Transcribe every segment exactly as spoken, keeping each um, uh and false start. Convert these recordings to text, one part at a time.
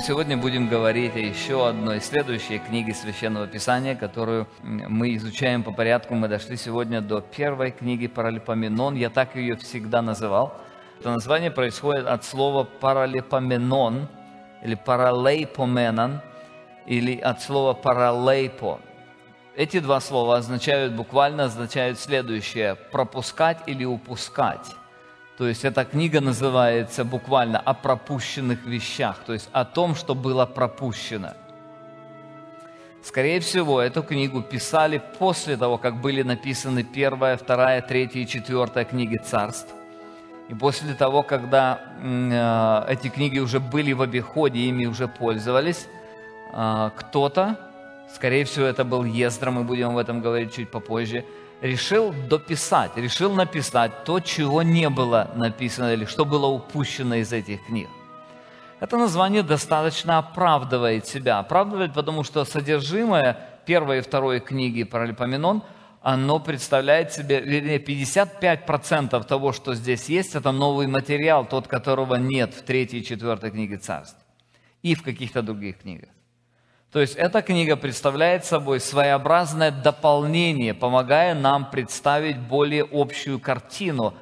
мы сегодня будем говорить о еще одной следующей книге Священного Писания, которую мы изучаем по порядку. Мы дошли сегодня до первой книги Паралипоменон. Я так ее всегда называл. Это название происходит от слова «паралипоменон» или «паралейпоменон» или от слова «паралейпо». Эти два слова означают, буквально означают следующее – пропускать или упускать. То есть эта книга называется буквально «О пропущенных вещах», то есть о том, что было пропущено. Скорее всего, эту книгу писали после того, как были написаны первая, вторая, третья и четвертая книги царств. И после того, когда эти книги уже были в обиходе, ими уже пользовались, кто-то, скорее всего, это был Ездра, мы будем об этом говорить чуть попозже, решил дописать, решил написать то, чего не было написано или что было упущено из этих книг. Это название достаточно оправдывает себя. Оправдывает, потому что содержимое первой и второй книги Паралипоменон, оно представляет себе, вернее, пятьдесят пять процентов того, что здесь есть, это новый материал, тот, которого нет в третьей и четвертой книге царств и в каких-то других книгах. То есть эта книга представляет собой своеобразное дополнение, помогая нам представить более общую картину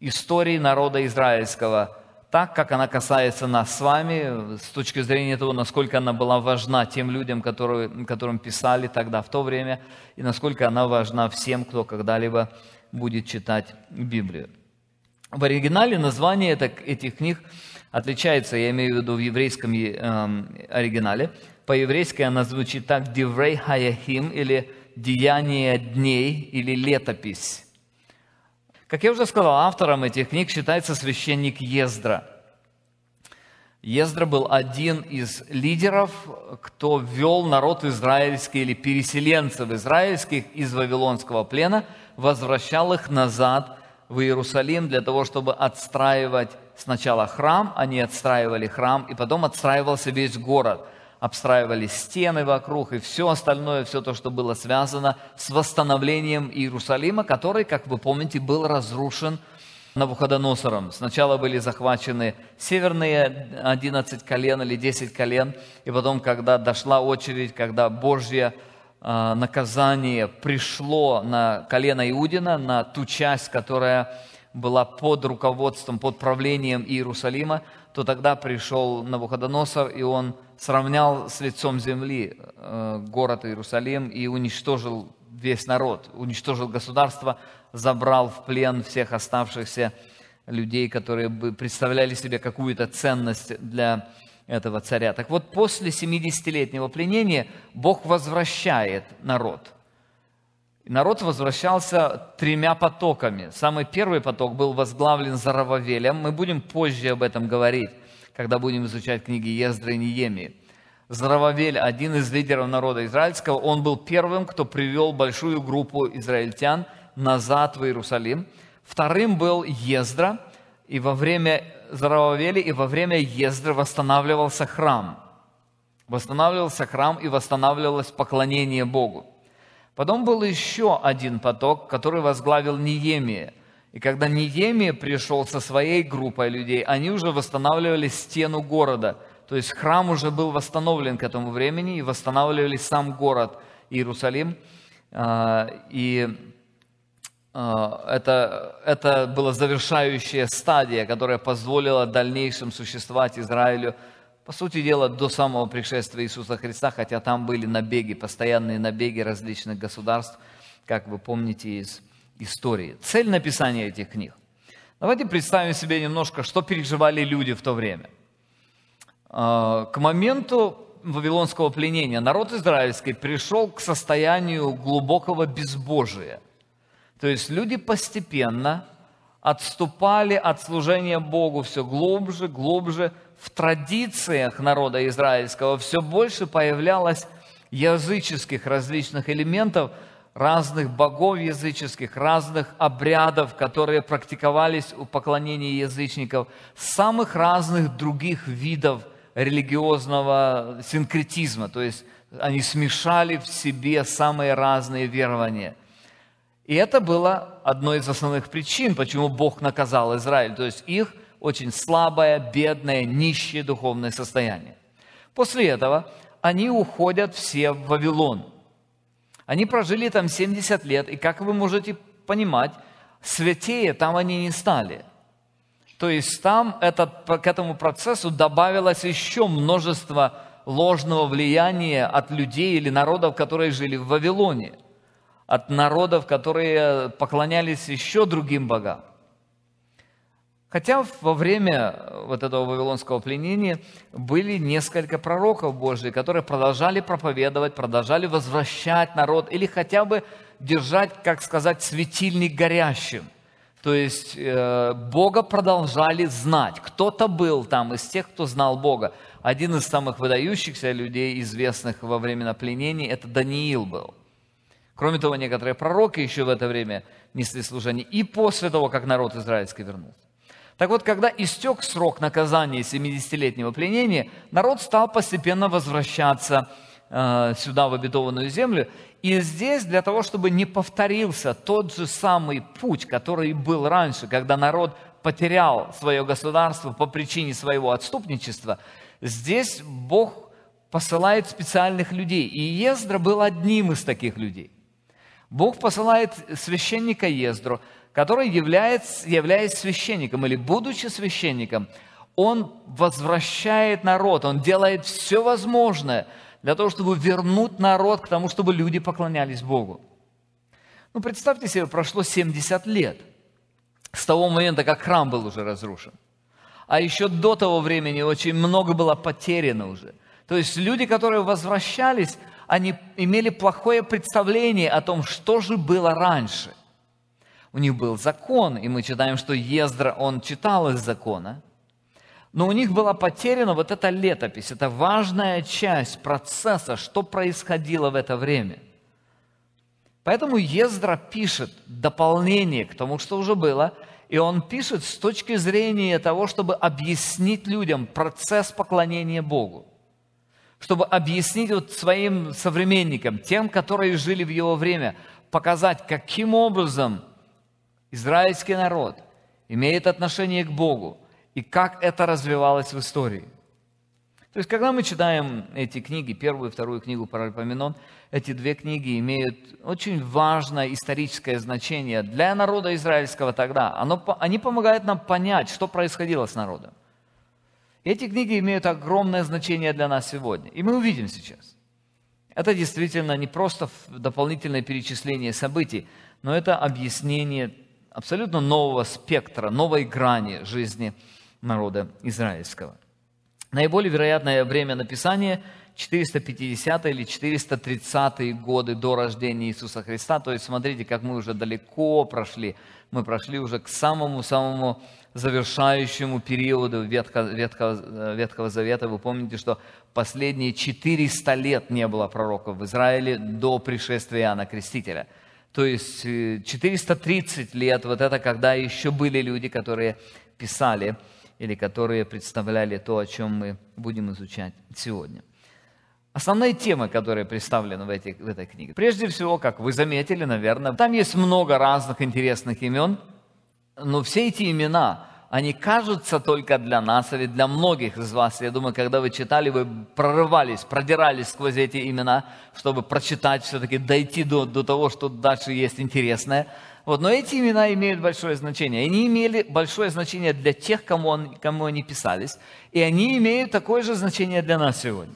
истории народа израильского, так как она касается нас с вами, с точки зрения того, насколько она была важна тем людям, которые, которым писали тогда в то время, и насколько она важна всем, кто когда-либо будет читать Библию. В оригинале название этих книг отличается, я имею в виду в еврейском оригинале. По-еврейски она звучит так: «Деврей хаяхим» или «Деяние дней» или «Летопись». Как я уже сказал, автором этих книг считается священник Ездра. Ездра был один из лидеров, кто вел народ израильский или переселенцев израильских из вавилонского плена, возвращал их назад в Иерусалим для того, чтобы отстраивать сначала храм, они отстраивали храм, и потом отстраивался весь город. Обстраивались стены вокруг и все остальное, все то, что было связано с восстановлением Иерусалима, который, как вы помните, был разрушен Навуходоносором. Сначала были захвачены северные одиннадцать колен или десять колен, и потом, когда дошла очередь, когда Божье э, наказание пришло на колено Иудина, на ту часть, которая была под руководством, под правлением Иерусалима, то тогда пришел Навуходоносор, и он сравнял с лицом земли город Иерусалим и уничтожил весь народ, уничтожил государство, забрал в плен всех оставшихся людей, которые представляли себе какую-то ценность для этого царя. Так вот, после семидесятилетнего пленения Бог возвращает народ. Народ возвращался тремя потоками. Самый первый поток был возглавлен Зоровавелем. Мы будем позже об этом говорить, когда будем изучать книги Ездры и Неемии. Зоровавель, один из лидеров народа израильского, он был первым, кто привел большую группу израильтян назад в Иерусалим. Вторым был Ездра, и во время Зоровавеля и во время Ездры восстанавливался храм. Восстанавливался храм и восстанавливалось поклонение Богу. Потом был еще один поток, который возглавил Неемия. И когда Неемия пришел со своей группой людей, они уже восстанавливали стену города. То есть храм уже был восстановлен к этому времени, и восстанавливали сам город Иерусалим. И это, это была завершающая стадия, которая позволила дальнейшим существовать Израилю, по сути дела, до самого пришествия Иисуса Христа, хотя там были набеги, постоянные набеги различных государств, как вы помните из истории. Цель написания этих книг. Давайте представим себе немножко, что переживали люди в то время. К моменту вавилонского пленения народ израильский пришел к состоянию глубокого безбожия. То есть люди постепенно отступали от служения Богу все глубже, глубже. В традициях народа израильского все больше появлялось языческих различных элементов, разных богов языческих, разных обрядов, которые практиковались у поклонения язычников, самых разных других видов религиозного синкретизма. То есть они смешали в себе самые разные верования. И это было одной из основных причин, почему Бог наказал Израиль, то есть их очень слабое, бедное, нищее духовное состояние. После этого они уходят все в Вавилон. Они прожили там семьдесят лет, и, как вы можете понимать, святее там они не стали. То есть там этот, к этому процессу добавилось еще множество ложного влияния от людей или народов, которые жили в Вавилоне, от народов, которые поклонялись еще другим богам. Хотя во время вот этого вавилонского пленения были несколько пророков Божьих, которые продолжали проповедовать, продолжали возвращать народ или хотя бы держать, как сказать, светильник горящим. То есть э, Бога продолжали знать. Кто-то был там из тех, кто знал Бога. Один из самых выдающихся людей, известных во времена пленения, это Даниил был. Кроме того, некоторые пророки еще в это время несли служение и после того, как народ израильский вернулся. Так вот, когда истек срок наказания семидесятилетнего пленения, народ стал постепенно возвращаться э, сюда, в обетованную землю. И здесь для того, чтобы не повторился тот же самый путь, который был раньше, когда народ потерял свое государство по причине своего отступничества, здесь Бог посылает специальных людей. И Ездра был одним из таких людей. Бог посылает священника Ездру, который, является, являясь священником или будучи священником, он возвращает народ, он делает все возможное для того, чтобы вернуть народ к тому, чтобы люди поклонялись Богу. Ну, представьте себе, прошло семьдесят лет с того момента, как храм был уже разрушен. А еще до того времени очень много было потеряно уже. То есть люди, которые возвращались, они имели плохое представление о том, что же было раньше. У них был закон, и мы читаем, что Ездра, он читал из закона, но у них была потеряна вот эта летопись, это важная часть процесса, что происходило в это время. Поэтому Ездра пишет дополнение к тому, что уже было, и он пишет с точки зрения того, чтобы объяснить людям процесс поклонения Богу, чтобы объяснить вот своим современникам, тем, которые жили в его время, показать, каким образом израильский народ имеет отношение к Богу, и как это развивалось в истории. То есть, когда мы читаем эти книги, первую и вторую книгу Паралипоменон, эти две книги имеют очень важное историческое значение для народа израильского тогда. Оно, они помогают нам понять, что происходило с народом. Эти книги имеют огромное значение для нас сегодня, и мы увидим сейчас. Это действительно не просто дополнительное перечисление событий, но это объяснение абсолютно нового спектра, новой грани жизни народа израильского. Наиболее вероятное время написания – четыреста пятидесятые или четыреста тридцатые годы до рождения Иисуса Христа. То есть, смотрите, как мы уже далеко прошли. Мы прошли уже к самому-самому завершающему периоду Ветхого, Ветхого, Ветхого Завета. Вы помните, что последние четыреста лет не было пророков в Израиле до пришествия Иоанна Крестителя. То есть четыреста тридцать лет, вот это когда еще были люди, которые писали или которые представляли то, о чем мы будем изучать сегодня. Основные темы, которые представлены в, этих, в этой книге. Прежде всего, как вы заметили, наверное, там есть много разных интересных имен, но все эти имена, они кажутся только для нас или для многих из вас. Я думаю, когда вы читали, вы прорывались, продирались сквозь эти имена, чтобы прочитать, все-таки дойти до, до того, что дальше есть интересное. Вот. Но эти имена имеют большое значение. Они имели большое значение для тех, кому, он, кому они писались, и они имеют такое же значение для нас сегодня.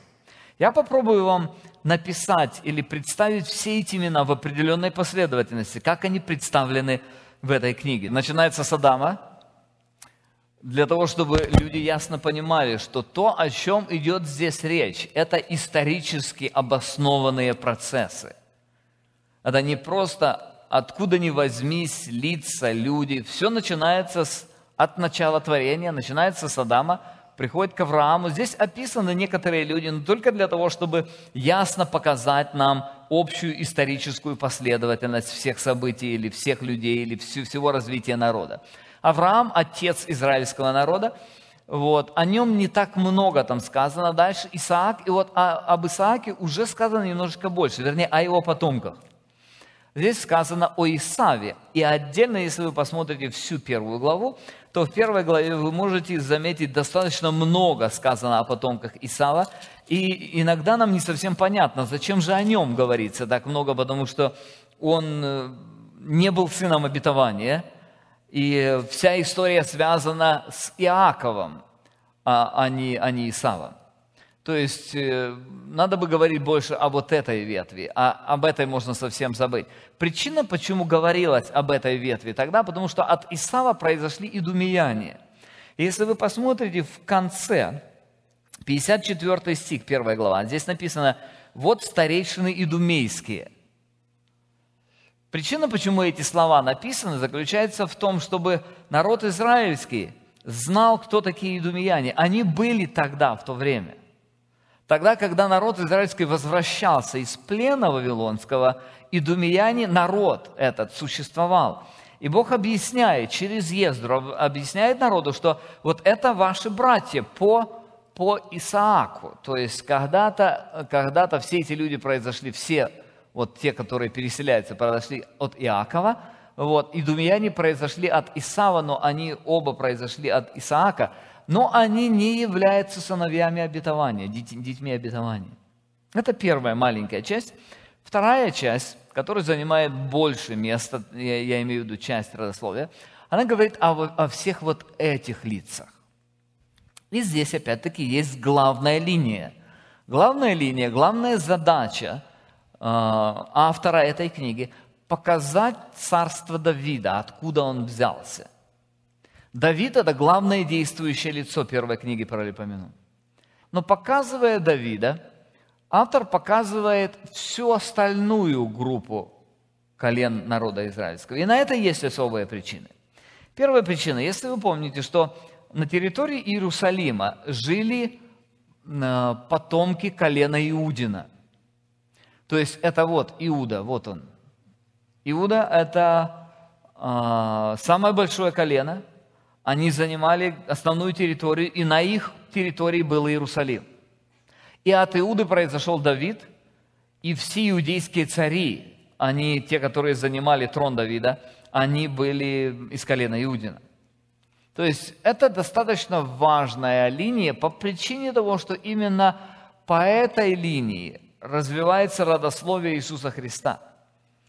Я попробую вам написать или представить все эти имена в определенной последовательности, как они представлены в этой книге. Начинается с Адама, для того, чтобы люди ясно понимали, что то, о чем идет здесь речь, это исторически обоснованные процессы. Это не просто откуда ни возьмись, лица, люди. Все начинается с, от начала творения, начинается с Адама, приходит к Аврааму. Здесь описаны некоторые люди, но только для того, чтобы ясно показать нам общую историческую последовательность всех событий или всех людей, или всю, всего развития народа. Авраам – отец израильского народа. Вот. О нем не так много там сказано. Дальше Исаак. И вот об Исааке уже сказано немножечко больше, вернее, о его потомках. Здесь сказано о Исаве. И отдельно, если вы посмотрите всю первую главу, то в первой главе вы можете заметить достаточно много сказано о потомках Исава. И иногда нам не совсем понятно, зачем же о нем говорится так много, потому что он не был сыном обетования. И вся история связана с Иаковом, а не, а не Исавом. То есть надо бы говорить больше об вот этой ветви, а об этой можно совсем забыть. Причина, почему говорилось об этой ветви тогда, потому что от Исава произошли идумеяне. Если вы посмотрите в конце, пятьдесят четвёртый стих, первая глава, здесь написано: «Вот старейшины идумейские». Причина, почему эти слова написаны, заключается в том, чтобы народ израильский знал, кто такие идумеяне. Они были тогда, в то время. Тогда, когда народ израильский возвращался из плена вавилонского, идумеяне, народ этот, существовал. И Бог объясняет через Ездру, объясняет народу, что вот это ваши братья по, по Исааку. То есть когда-то, когда-то все эти люди произошли, все вот те, которые переселяются, произошли от Иакова. Вот, идумеяне произошли от Исава, но они оба произошли от Исаака. Но они не являются сыновьями обетования, детьми обетования. Это первая маленькая часть. Вторая часть, которая занимает больше места, я, я имею в виду часть родословия, она говорит о, о всех вот этих лицах. И здесь опять-таки есть главная линия. Главная линия, главная задача э, автора этой книги – показать царство Давида, откуда он взялся. Давид – это главное действующее лицо первой книги Паралипоменон. Но показывая Давида, автор показывает всю остальную группу колен народа израильского. И на это есть особые причины. Первая причина, если вы помните, что на территории Иерусалима жили потомки колена Иудина. То есть это вот Иуда, вот он. Иуда – это э, самое большое колено. Они занимали основную территорию, и на их территории был Иерусалим. И от Иуды произошел Давид, и все иудейские цари, они, те, которые занимали трон Давида, они были из колена Иудина. То есть это достаточно важная линия по причине того, что именно по этой линии развивается родословие Иисуса Христа.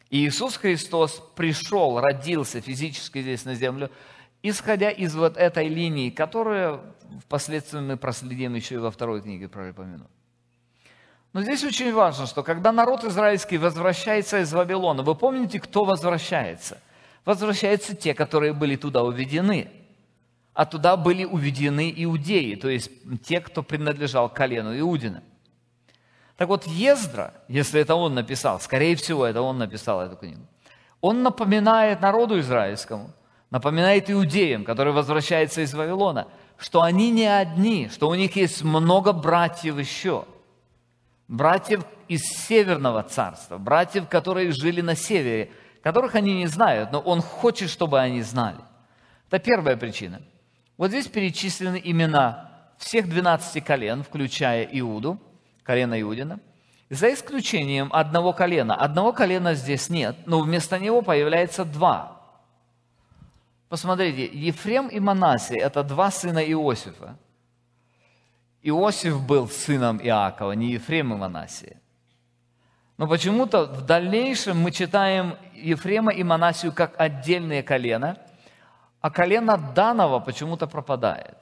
И Иисус Христос пришел, родился физически здесь на землю, исходя из вот этой линии, которую впоследствии мы проследим еще и во второй книге Паралипоменон. Но здесь очень важно, что когда народ израильский возвращается из Вавилона, вы помните, кто возвращается? Возвращаются те, которые были туда уведены. А туда были уведены иудеи, то есть те, кто принадлежал колену Иудина. Так вот, Ездра, если это он написал, скорее всего, это он написал эту книгу, он напоминает народу израильскому, напоминает иудеям, которые возвращаются из Вавилона, что они не одни, что у них есть много братьев еще. Братьев из Северного царства, братьев, которые жили на севере, которых они не знают, но он хочет, чтобы они знали. Это первая причина. Вот здесь перечислены имена всех двенадцати колен, включая Иуду, колено Иудина, за исключением одного колена. Одного колена здесь нет, но вместо него появляется два. Посмотрите, Ефрем и Манасия – это два сына Иосифа. Иосиф был сыном Иакова, не Ефрем и Манасия. Но почему-то в дальнейшем мы читаем Ефрема и Манасию как отдельные колена, а колено Данова почему-то пропадает.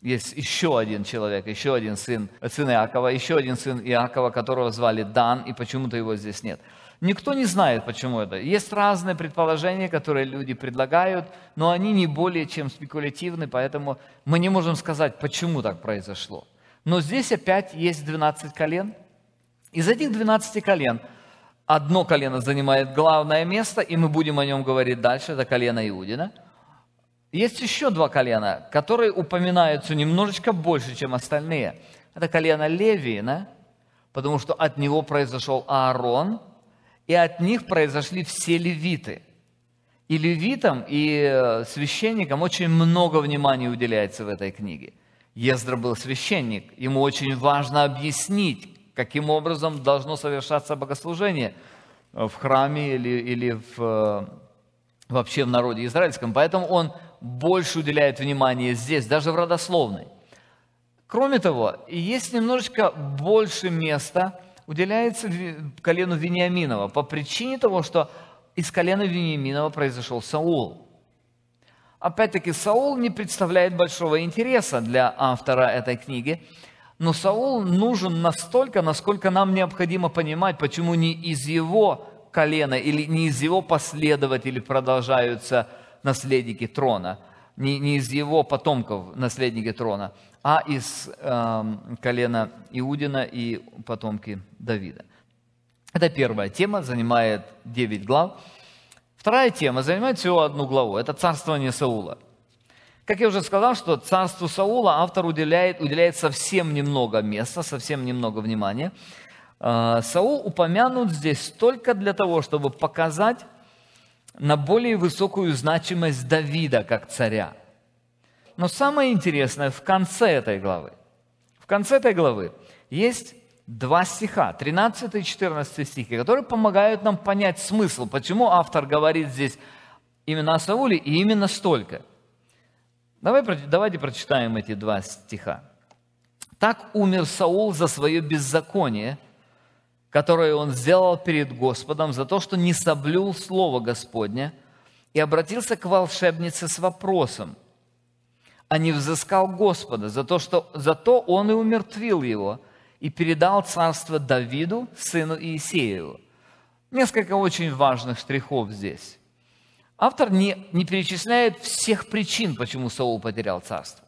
Есть еще один человек, еще один сын, сын Иакова, еще один сын Иакова, которого звали Дан, и почему-то его здесь нет. Никто не знает, почему это. Есть разные предположения, которые люди предлагают, но они не более чем спекулятивны, поэтому мы не можем сказать, почему так произошло. Но здесь опять есть двенадцать колен. Из этих двенадцати колен одно колено занимает главное место, и мы будем о нем говорить дальше, это колено Иудина. Есть еще два колена, которые упоминаются немножечко больше, чем остальные. Это колено Левиина, потому что от него произошел Аарон, и от них произошли все левиты. И левитам, и священникам очень много внимания уделяется в этой книге. Ездра был священник, ему очень важно объяснить, каким образом должно совершаться богослужение. в храме или, или в, вообще в народе израильском. Поэтому он больше уделяет внимание здесь, даже в родословной. Кроме того, есть немножечко больше места уделяется колену Вениаминова по причине того, что из колена Вениаминова произошел Саул. Опять-таки, Саул не представляет большого интереса для автора этой книги, но Саул нужен настолько, насколько нам необходимо понимать, почему не из его колена или не из его последователей продолжаются наследники трона, не, не из его потомков наследники трона, а из э, колена Иудина и потомки Давида. Это первая тема, занимает девять глав. Вторая тема занимает всего одну главу, это царствование Саула. Как я уже сказал, что царству Саула автор уделяет, уделяет совсем немного места, совсем немного внимания. Саул упомянут здесь только для того, чтобы показать на более высокую значимость Давида как царя. Но самое интересное в конце этой главы. В конце этой главы есть два стиха, тринадцатый и четырнадцатый стихи, которые помогают нам понять смысл, почему автор говорит здесь именно о Сауле и именно столько. Давай, давайте прочитаем эти два стиха. «Так умер Саул за свое беззаконие, которое он сделал перед Господом, за то, что не соблюл слово Господне, и обратился к волшебнице с вопросом, а не взыскал Господа, за то, что, зато он и умертвил его, и передал царство Давиду, сыну Иессееву». Несколько очень важных штрихов здесь. Автор не, не перечисляет всех причин, почему Саул потерял царство.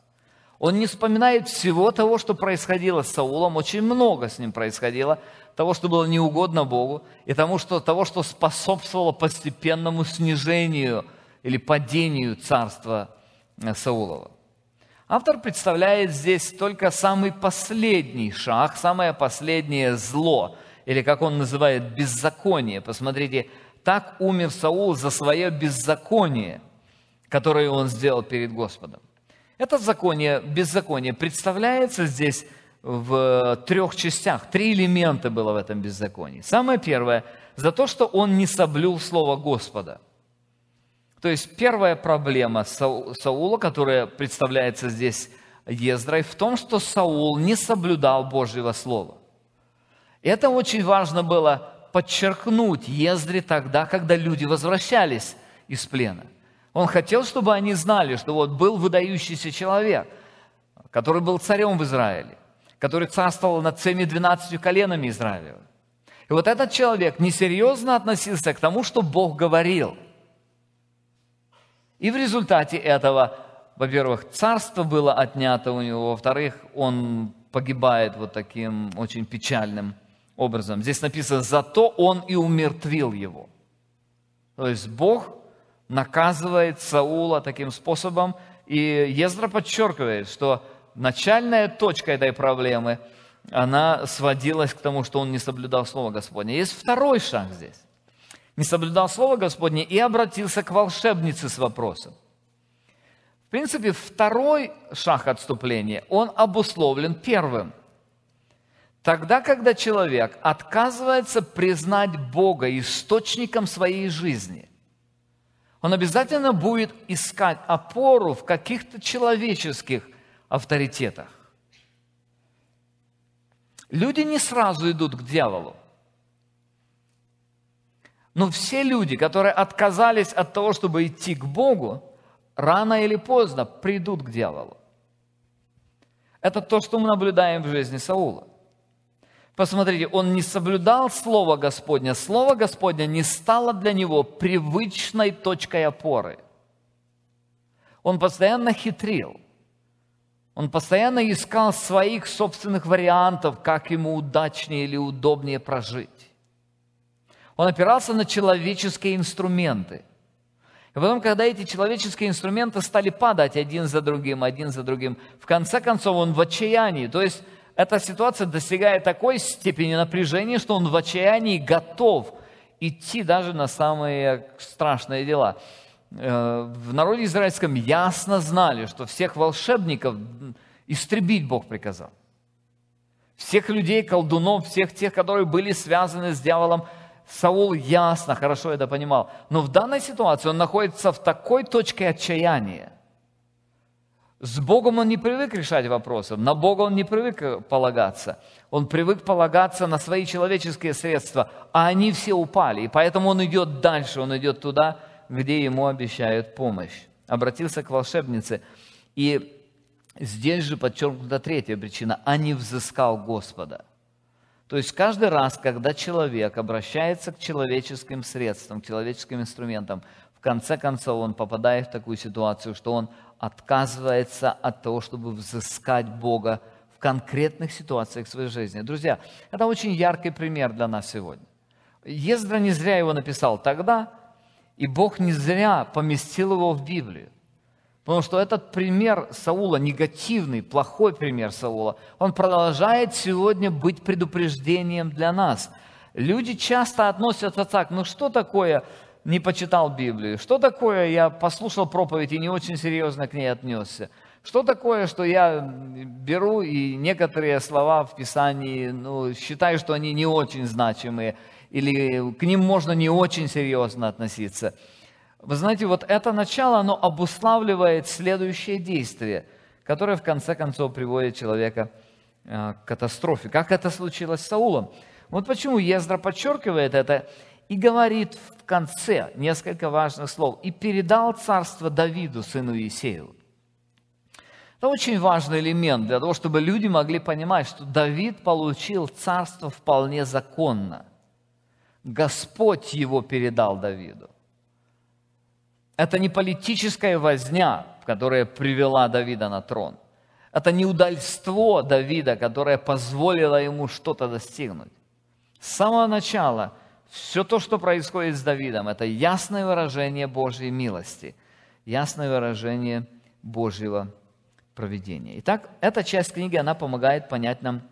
Он не вспоминает всего того, что происходило с Саулом, очень много с ним происходило, того, что было неугодно Богу, и тому, что, того, что способствовало постепенному снижению или падению царства Саулова. Автор представляет здесь только самый последний шаг, самое последнее зло, или, как он называет, беззаконие. Посмотрите, «Так умер Саул за свое беззаконие, которое он сделал перед Господом». Это законие, беззаконие представляется здесь в трех частях. Три элемента было в этом беззаконии. Самое первое – за то, что он не соблюл слово Господа. То есть первая проблема Саула, которая представляется здесь Ездрой, в том, что Саул не соблюдал Божьего слова. Это очень важно было подчеркнуть Ездре тогда, когда люди возвращались из плена. Он хотел, чтобы они знали, что вот был выдающийся человек, который был царем в Израиле, который царствовал над всеми двенадцатью коленами Израилева. И вот этот человек несерьезно относился к тому, что Бог говорил. И в результате этого, во-первых, царство было отнято у него, во-вторых, он погибает вот таким очень печальным образом. Здесь написано, зато он и умертвил его. То есть Бог наказывает Саула таким способом, и Ездра подчеркивает, что начальная точка этой проблемы, она сводилась к тому, что он не соблюдал Слово Господне. Есть второй шаг здесь. Не соблюдал Слово Господне и обратился к волшебнице с вопросом. В принципе, второй шаг отступления, он обусловлен первым. Тогда, когда человек отказывается признать Бога источником своей жизни, он обязательно будет искать опору в каких-то человеческих авторитетах. Люди не сразу идут к дьяволу. Но все люди, которые отказались от того, чтобы идти к Богу, рано или поздно придут к дьяволу. Это то, что мы наблюдаем в жизни Саула. Посмотрите, он не соблюдал Слово Господне. Слово Господне не стало для него привычной точкой опоры. Он постоянно хитрил. Он постоянно искал своих собственных вариантов, как ему удачнее или удобнее прожить. Он опирался на человеческие инструменты. И потом, когда эти человеческие инструменты стали падать один за другим, один за другим, в конце концов он в отчаянии. То есть эта ситуация достигает такой степени напряжения, что он в отчаянии готов идти даже на самые страшные дела. В народе израильском ясно знали, что всех волшебников истребить Бог приказал. Всех людей, колдунов, всех тех, которые были связаны с дьяволом, Саул ясно, хорошо это понимал. Но в данной ситуации он находится в такой точке отчаяния. С Богом он не привык решать вопросы, на Бога он не привык полагаться. Он привык полагаться на свои человеческие средства, а они все упали. И поэтому он идет дальше, он идет туда, где ему обещают помощь. Обратился к волшебнице. И здесь же подчеркнута третья причина. А не взыскал Господа. То есть каждый раз, когда человек обращается к человеческим средствам, к человеческим инструментам, в конце концов он попадает в такую ситуацию, что он отказывается от того, чтобы взыскать Бога в конкретных ситуациях своей жизни. Друзья, это очень яркий пример для нас сегодня. Ездра не зря его написал тогда, и Бог не зря поместил его в Библию. Потому что этот пример Саула, негативный, плохой пример Саула, он продолжает сегодня быть предупреждением для нас. Люди часто относятся так: ну что такое, не почитал Библию? Что такое, я послушал проповедь и не очень серьезно к ней отнесся? Что такое, что я беру и некоторые слова в Писании, ну, считаю, что они не очень значимые, или к ним можно не очень серьезно относиться? Вы знаете, вот это начало, оно обуславливает следующее действие, которое в конце концов приводит человека к катастрофе. Как это случилось с Саулом? Вот почему Ездра подчеркивает это и говорит в конце несколько важных слов. «И передал царство Давиду, сыну Иессееву». Это очень важный элемент для того, чтобы люди могли понимать, что Давид получил царство вполне законно. Господь его передал Давиду. Это не политическая возня, которая привела Давида на трон. Это не удальство Давида, которое позволило ему что-то достигнуть. С самого начала все то, что происходит с Давидом, это ясное выражение Божьей милости, ясное выражение Божьего провидения. Итак, эта часть книги, она помогает понять нам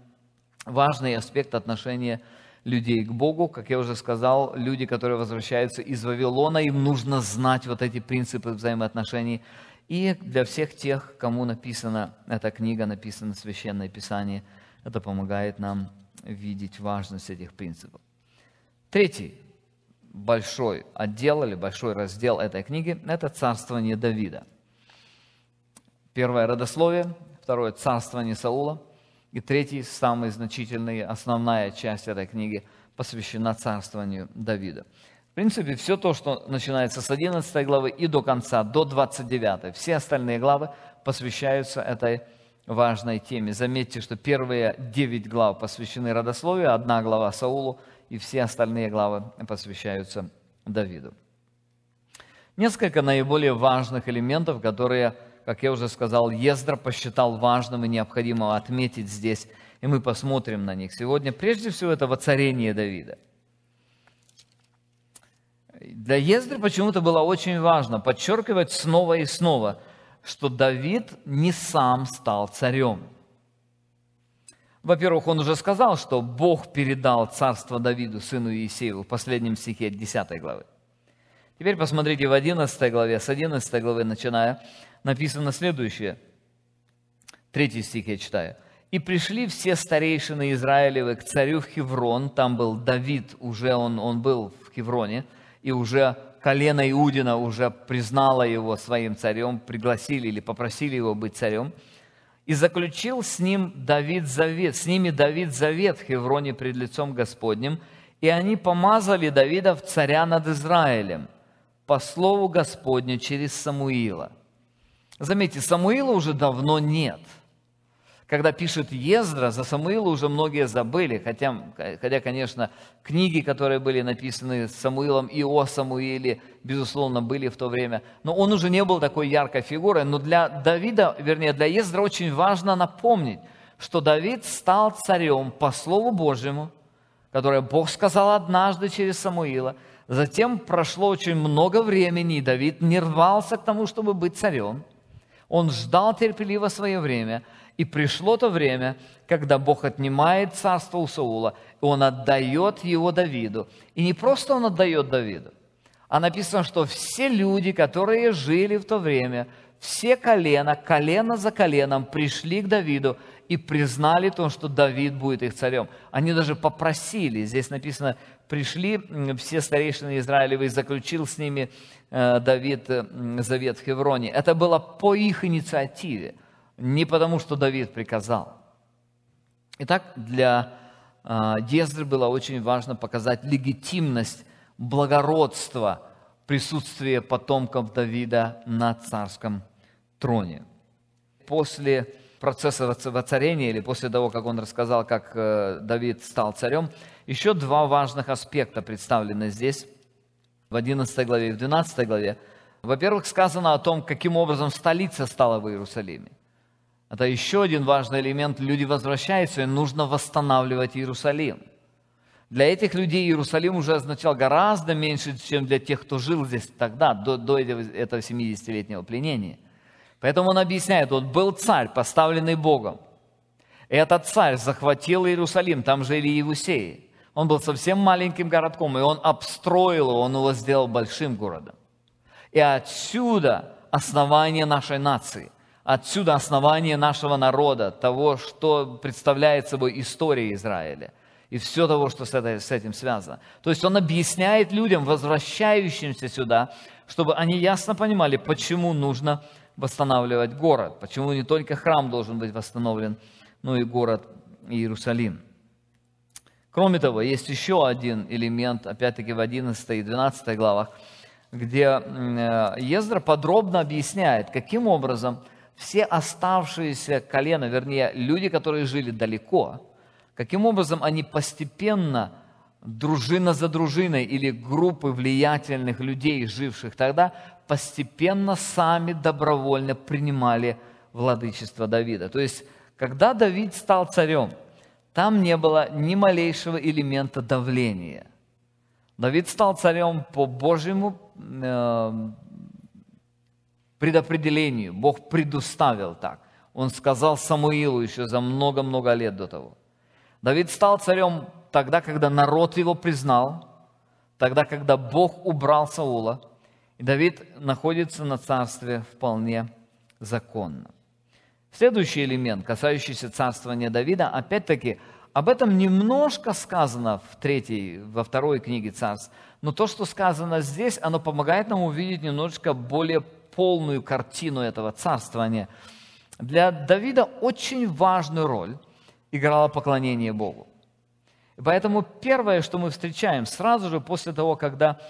важный аспект отношения людей к Богу. Как я уже сказал, люди, которые возвращаются из Вавилона, им нужно знать вот эти принципы взаимоотношений. И для всех тех, кому написана эта книга, написано Священное Писание, это помогает нам видеть важность этих принципов. Третий большой отдел или большой раздел этой книги – это царствование Давида. Первое – родословие, второе – царствование Саула. И третий, самый значительный, основная часть этой книги посвящена царствованию Давида. В принципе, все то, что начинается с одиннадцатой главы и до конца, до двадцать девятой, все остальные главы посвящаются этой важной теме. Заметьте, что первые девять глав посвящены родословию, одна глава Саулу, и все остальные главы посвящаются Давиду. Несколько наиболее важных элементов, которые... Как я уже сказал, Ездра посчитал важным и необходимым отметить здесь, и мы посмотрим на них сегодня. Прежде всего, это воцарение Давида. Для Ездры почему-то было очень важно подчеркивать снова и снова, что Давид не сам стал царем. Во-первых, он уже сказал, что Бог передал царство Давиду, сыну Иессееву, в последнем стихе десятой главы. Теперь посмотрите в одиннадцатой главе, с одиннадцатой главы начиная, написано следующее, третий стих я читаю. «И пришли все старейшины Израилевы к царю в Хеврон». Там был Давид, уже он, он был в Хевроне, и уже колено Иудина уже признало его своим царем, пригласили или попросили его быть царем. «И заключил с, ним Давид завет, с ними Давид завет в Хевроне пред лицом Господним, и они помазали Давида в царя над Израилем по слову Господню через Самуила». Заметьте, Самуила уже давно нет. Когда пишет Ездра, за Самуила уже многие забыли, хотя, хотя, конечно, книги, которые были написаны Самуилом и о Самуиле, безусловно, были в то время. Но он уже не был такой яркой фигурой. Но для Давида, вернее, для Ездра очень важно напомнить, что Давид стал царем по слову Божьему, которое Бог сказал однажды через Самуила. Затем прошло очень много времени, и Давид не рвался к тому, чтобы быть царем. Он ждал терпеливо свое время, и пришло то время, когда Бог отнимает царство у Саула, и он отдает его Давиду. И не просто он отдает Давиду, а написано, что все люди, которые жили в то время, все колена, колено за коленом пришли к Давиду и признали то, что Давид будет их царем. Они даже попросили, здесь написано, пришли все старейшины Израилевы, и заключил с ними Давид завет в Хевроне. Это было по их инициативе, не потому, что Давид приказал. Итак, для Ездры было очень важно показать легитимность, благородство присутствия потомков Давида на царском троне. После процесса воцарения, или после того, как он рассказал, как Давид стал царем, еще два важных аспекта представлены здесь, в одиннадцатой главе и в двенадцатой главе. Во-первых, сказано о том, каким образом столица стала в Иерусалиме. Это еще один важный элемент. Люди возвращаются, и нужно восстанавливать Иерусалим. Для этих людей Иерусалим уже означал гораздо меньше, чем для тех, кто жил здесь тогда, до, до этого семидесятилетнего пленения. Поэтому он объясняет, вот был царь, поставленный Богом. И этот царь захватил Иерусалим, там жили иевусеи. Он был совсем маленьким городком, и он обстроил его, он его сделал большим городом. И отсюда основание нашей нации. Отсюда основание нашего народа, того, что представляет собой история Израиля и все того, что с этим связано. То есть он объясняет людям, возвращающимся сюда, чтобы они ясно понимали, почему нужно восстанавливать город, почему не только храм должен быть восстановлен, но и город Иерусалим. Кроме того, есть еще один элемент, опять-таки в одиннадцатой и двенадцатой главах, где Ездра подробно объясняет, каким образом все оставшиеся колена, вернее, люди, которые жили далеко, каким образом они постепенно, дружина за дружиной или группы влиятельных людей, живших тогда, постепенно сами добровольно принимали владычество Давида. То есть, когда Давид стал царем, там не было ни малейшего элемента давления. Давид стал царем по Божьему э, предопределению, Бог предуставил так. Он сказал Самуилу еще за много-много лет до того. Давид стал царем тогда, когда народ его признал, тогда, когда Бог убрал Саула, и Давид находится на царстве вполне законно. Следующий элемент, касающийся царствования Давида, опять-таки, об этом немножко сказано в третьей, во второй книге Царств, но то, что сказано здесь, оно помогает нам увидеть немножко более полную картину этого царствования. Для Давида очень важную роль играло поклонение Богу. Поэтому первое, что мы встречаем сразу же после того, когда,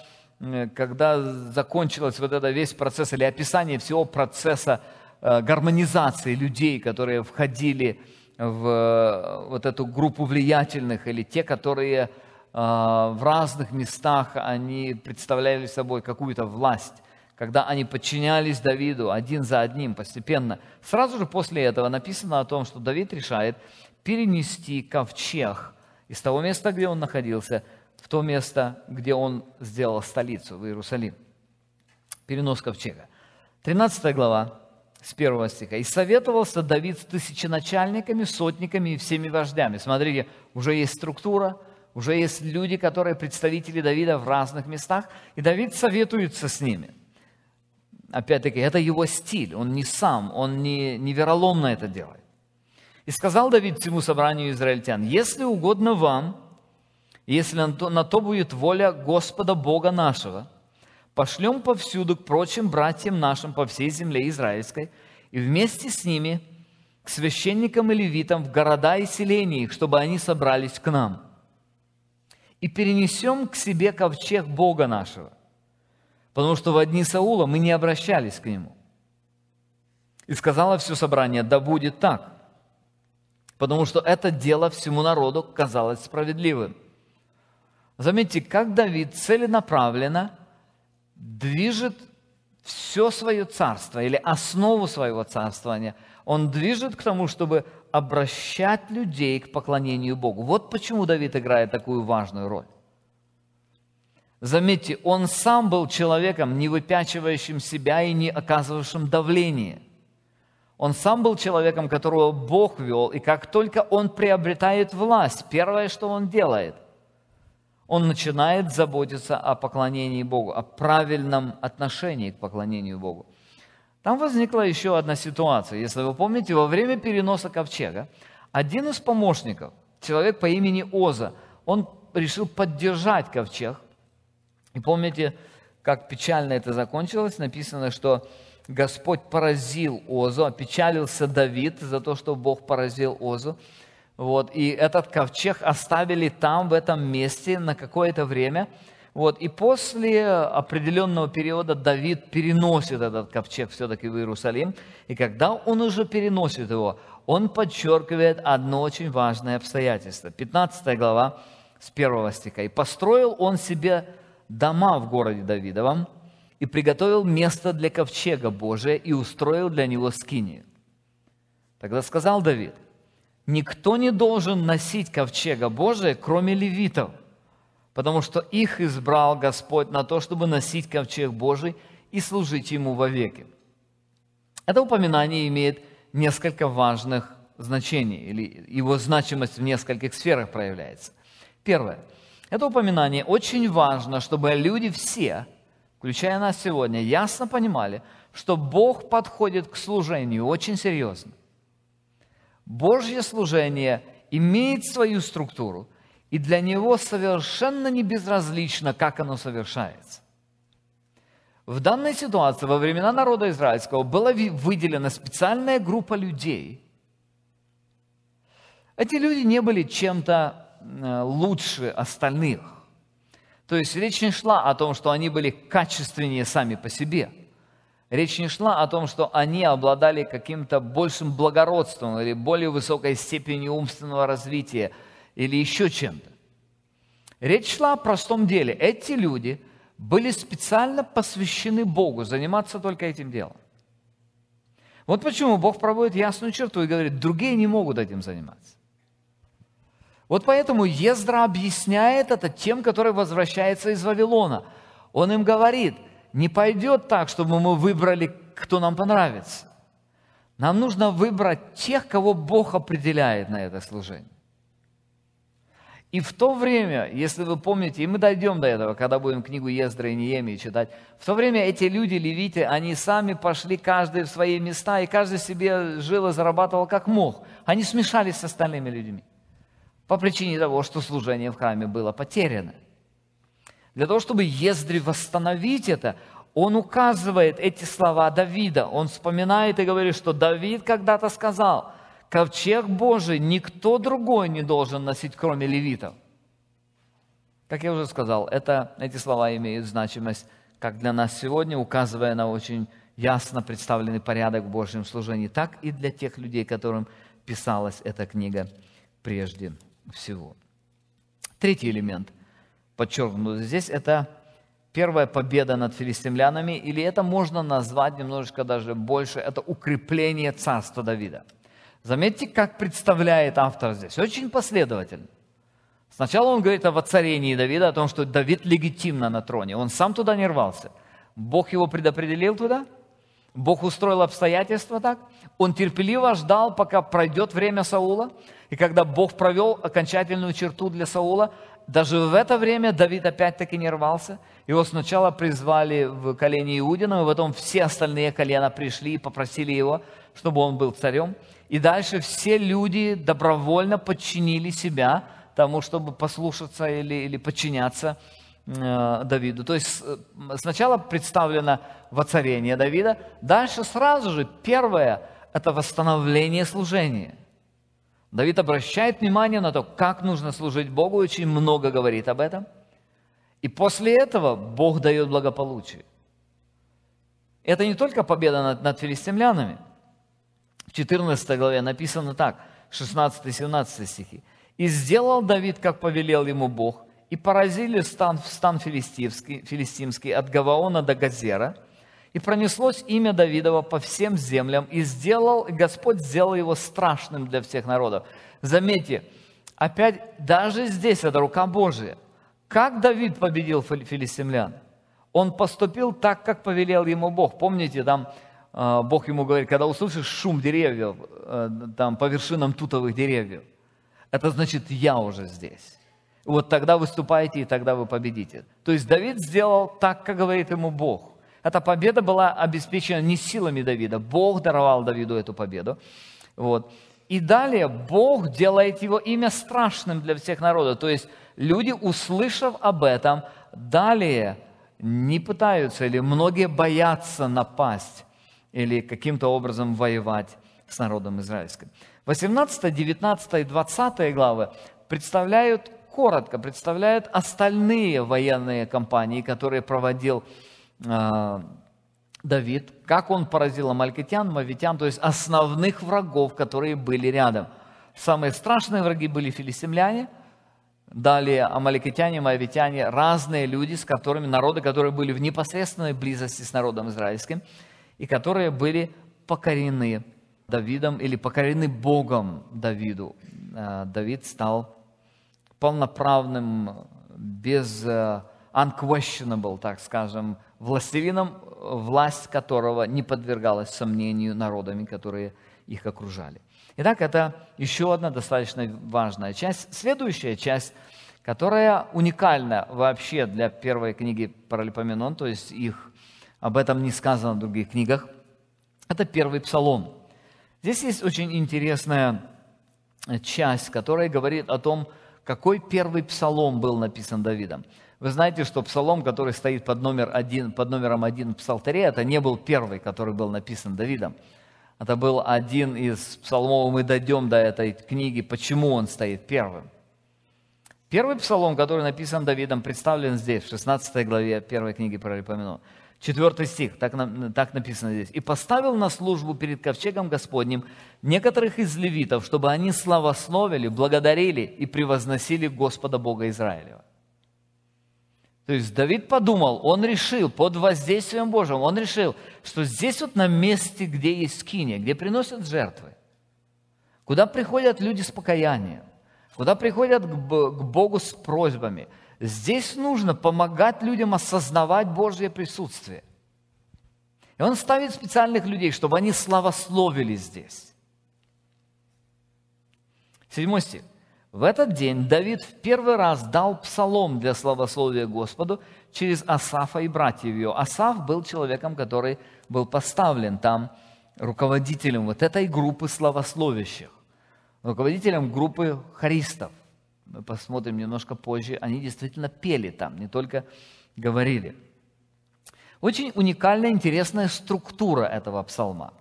когда закончилось вот это весь процесс или описание всего процесса гармонизации людей, которые входили в вот эту группу влиятельных или те, которые в разных местах они представляли собой какую-то власть, когда они подчинялись Давиду один за одним постепенно. Сразу же после этого написано о том, что Давид решает перенести ковчег из того места, где он находился, в то место, где он сделал столицу, в Иерусалим. Перенос ковчега. тринадцатая глава, с первого стиха. «И советовался Давид с тысяченачальниками, сотниками и всеми вождями». Смотрите, уже есть структура, уже есть люди, которые представители Давида в разных местах, и Давид советуется с ними. Опять-таки, это его стиль, он не сам, он не, не вероломно это делает. «И сказал Давид всему собранию израильтян, если угодно вам, если на то, на то будет воля Господа Бога нашего, пошлем повсюду к прочим братьям нашим по всей земле израильской, и вместе с ними к священникам и левитам в города и селения их, чтобы они собрались к нам. И перенесем к себе ковчег Бога нашего, потому что в дни Саула мы не обращались к нему. И сказала все собрание, да будет так, потому что это дело всему народу казалось справедливым». Заметьте, как Давид целенаправленно движет все свое царство или основу своего царствования. Он движет к тому, чтобы обращать людей к поклонению Богу. Вот почему Давид играет такую важную роль. Заметьте, он сам был человеком, не выпячивающим себя и не оказывавшим давления. Он сам был человеком, которого Бог вел, и как только он приобретает власть, первое, что он делает, он начинает заботиться о поклонении Богу, о правильном отношении к поклонению Богу. Там возникла еще одна ситуация. Если вы помните, во время переноса ковчега один из помощников, человек по имени Оза, он решил поддержать ковчег. И помните, как печально это закончилось? Написано, что Господь поразил Озу, опечалился Давид за то, что Бог поразил Озу. Вот, и этот ковчег оставили там, в этом месте, на какое-то время. Вот, и после определенного периода Давид переносит этот ковчег все-таки в Иерусалим. И когда он уже переносит его, он подчеркивает одно очень важное обстоятельство. пятнадцатая глава, с первого стиха. «И построил он себе дома в городе Давидовом, и приготовил место для ковчега Божия, и устроил для него скинию. Тогда сказал Давид: никто не должен носить ковчега Божия, кроме левитов, потому что их избрал Господь на то, чтобы носить ковчег Божий и служить ему вовеки». Это упоминание имеет несколько важных значений, или его значимость в нескольких сферах проявляется. Первое. Это упоминание очень важно, чтобы люди все, включая нас сегодня, ясно понимали, что Бог подходит к служению очень серьезно. Божье служение имеет свою структуру, и для него совершенно не безразлично, как оно совершается. В данной ситуации, во времена народа израильского, была выделена специальная группа людей. Эти люди не были чем-то лучше остальных. То есть речь не шла о том, что они были качественнее сами по себе. Речь не шла о том, что они обладали каким-то большим благородством или более высокой степенью умственного развития или еще чем-то. Речь шла о простом деле. Эти люди были специально посвящены Богу, заниматься только этим делом. Вот почему Бог проводит ясную черту и говорит: другие не могут этим заниматься. Вот поэтому Ездра объясняет это тем, который возвращается из Вавилона. Он им говорит: не пойдет так, чтобы мы выбрали, кто нам понравится. Нам нужно выбрать тех, кого Бог определяет на это служение. И в то время, если вы помните, и мы дойдем до этого, когда будем книгу Ездры и Неемии читать, в то время эти люди, левиты, они сами пошли каждый в свои места, и каждый себе жил и зарабатывал как мог. Они смешались с остальными людьми по причине того, что служение в храме было потеряно. Для того, чтобы Ездре восстановить это, он указывает эти слова Давида. Он вспоминает и говорит, что Давид когда-то сказал: ковчег Божий никто другой не должен носить, кроме левитов. Как я уже сказал, это, эти слова имеют значимость как для нас сегодня, указывая на очень ясно представленный порядок в Божьем служении, так и для тех людей, которым писалась эта книга прежде всего. Третий элемент, подчеркнут здесь, это первая победа над филистимлянами, или это можно назвать немножечко даже больше, это укрепление царства Давида. Заметьте, как представляет автор здесь, очень последовательно. Сначала он говорит о воцарении Давида, о том, что Давид легитимно на троне, он сам туда не рвался. Бог его предопределил туда, Бог устроил обстоятельства так, он терпеливо ждал, пока пройдет время Саула, и когда Бог провел окончательную черту для Саула, даже в это время Давид опять-таки не рвался. Его сначала призвали в колени Иудина, и потом все остальные колена пришли и попросили его, чтобы он был царем. И дальше все люди добровольно подчинили себя тому, чтобы послушаться или, или подчиняться э, Давиду. То есть сначала представлено воцарение Давида, дальше сразу же первое – это восстановление служения. Давид обращает внимание на то, как нужно служить Богу, очень много говорит об этом. И после этого Бог дает благополучие. Это не только победа над, над филистимлянами. В четырнадцатой главе написано так, шестнадцатый-семнадцатый стихи. «И сделал Давид, как повелел ему Бог, и поразили стан, стан филистимский, филистимский от Гаваона до Газера, и пронеслось имя Давидова по всем землям, и сделал, Господь сделал его страшным для всех народов». Заметьте, опять даже здесь это рука Божия. Как Давид победил филистимлян? Он поступил так, как повелел ему Бог. Помните, там э, Бог ему говорит: когда услышишь шум деревьев, э, там по вершинам тутовых деревьев, это значит, я уже здесь. Вот тогда выступайте, и тогда вы победите. То есть Давид сделал так, как говорит ему Бог. Эта победа была обеспечена не силами Давида. Бог даровал Давиду эту победу. Вот. И далее Бог делает его имя страшным для всех народов. То есть люди, услышав об этом, далее не пытаются или многие боятся напасть или каким-то образом воевать с народом израильским. восемнадцатая, девятнадцатая и двадцатая главы представляют, коротко представляют остальные военные кампании, которые проводил э, Давид, как он поразил амаликитян, мавитян, то есть основных врагов, которые были рядом. Самые страшные враги были филистимляне, далее амаликитяне, мавитяне, разные люди, с которыми, народы, которые были в непосредственной близости с народом израильским и которые были покорены Давидом или покорены Богом Давиду. Давид стал полноправным, без unquestionable, так скажем, властелином, власть которого не подвергалась сомнению народами, которые их окружали. Итак, это еще одна достаточно важная часть. Следующая часть, которая уникальна вообще для первой книги Паралипоменон, то есть их, об этом не сказано в других книгах, это первый псалом. Здесь есть очень интересная часть, которая говорит о том, какой первый псалом был написан Давидом. Вы знаете, что псалом, который стоит под, номер один, под номером один в псалтаре, это не был первый, который был написан Давидом. Это был один из псалмов, мы дойдем до этой книги, почему он стоит первым. Первый псалом, который написан Давидом, представлен здесь, в шестнадцатой главе первой книги Паралипоменон. Четвертый стих, так, так написано здесь. «И поставил на службу перед ковчегом Господним некоторых из левитов, чтобы они славословили, благодарили и превозносили Господа Бога Израилева». То есть Давид подумал, он решил, под воздействием Божьим, он решил, что здесь вот на месте, где есть скиния, где приносят жертвы, куда приходят люди с покаянием, куда приходят к Богу с просьбами, здесь нужно помогать людям осознавать Божье присутствие. И он ставит специальных людей, чтобы они славословили здесь. Седьмой стих. В этот день Давид в первый раз дал псалом для славословия Господу через Асафа и братьев его. Асаф был человеком, который был поставлен там руководителем вот этой группы славословящих, руководителем группы хористов. Мы посмотрим немножко позже. Они действительно пели там, не только говорили. Очень уникальная, интересная структура этого псалма.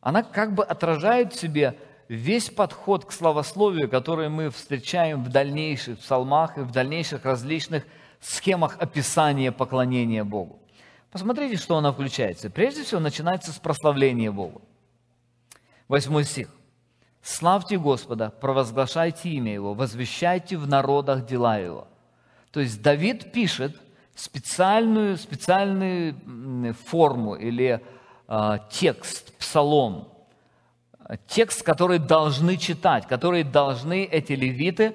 Она как бы отражает в себе весь подход к славословию, который мы встречаем в дальнейших псалмах и в дальнейших различных схемах описания поклонения Богу. Посмотрите, что она включается. Прежде всего, начинается с прославления Богу. Восьмой стих. «Славьте Господа, провозглашайте имя Его, возвещайте в народах дела Его». То есть Давид пишет специальную, специальную форму или э, текст, псалом, текст, который должны читать, который должны эти левиты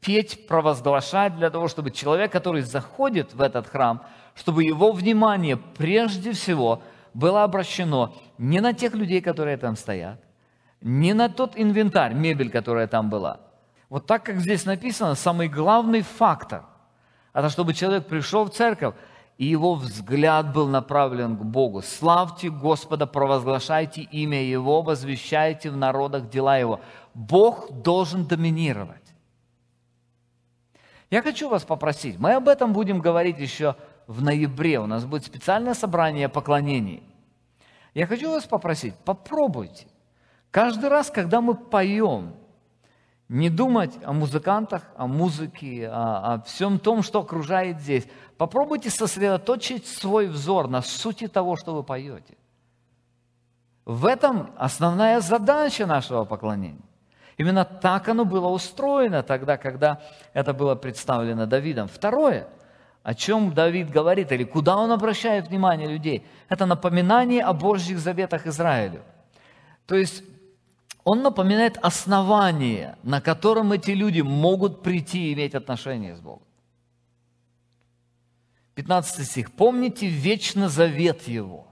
петь, провозглашать для того, чтобы человек, который заходит в этот храм, чтобы его внимание прежде всего было обращено не на тех людей, которые там стоят, не на тот инвентарь, мебель, которая там была. Вот так, как здесь написано, самый главный фактор – это чтобы человек пришел в церковь, и его взгляд был направлен к Богу. «Славьте Господа, провозглашайте имя Его, возвещайте в народах дела Его». Бог должен доминировать. Я хочу вас попросить, мы об этом будем говорить еще в ноябре, у нас будет специальное собрание поклонений. Я хочу вас попросить, попробуйте. Каждый раз, когда мы поем, не думать о музыкантах, о музыке, о, о всем том, что окружает здесь. Попробуйте сосредоточить свой взор на сути того, что вы поете. В этом основная задача нашего поклонения. Именно так оно было устроено тогда, когда это было представлено Давидом. Второе, о чем Давид говорит, или куда он обращает внимание людей, это напоминание о Божьих заветах Израилю. То есть он напоминает основание, на котором эти люди могут прийти и иметь отношения с Богом. пятнадцатый стих. «Помните вечно завет Его».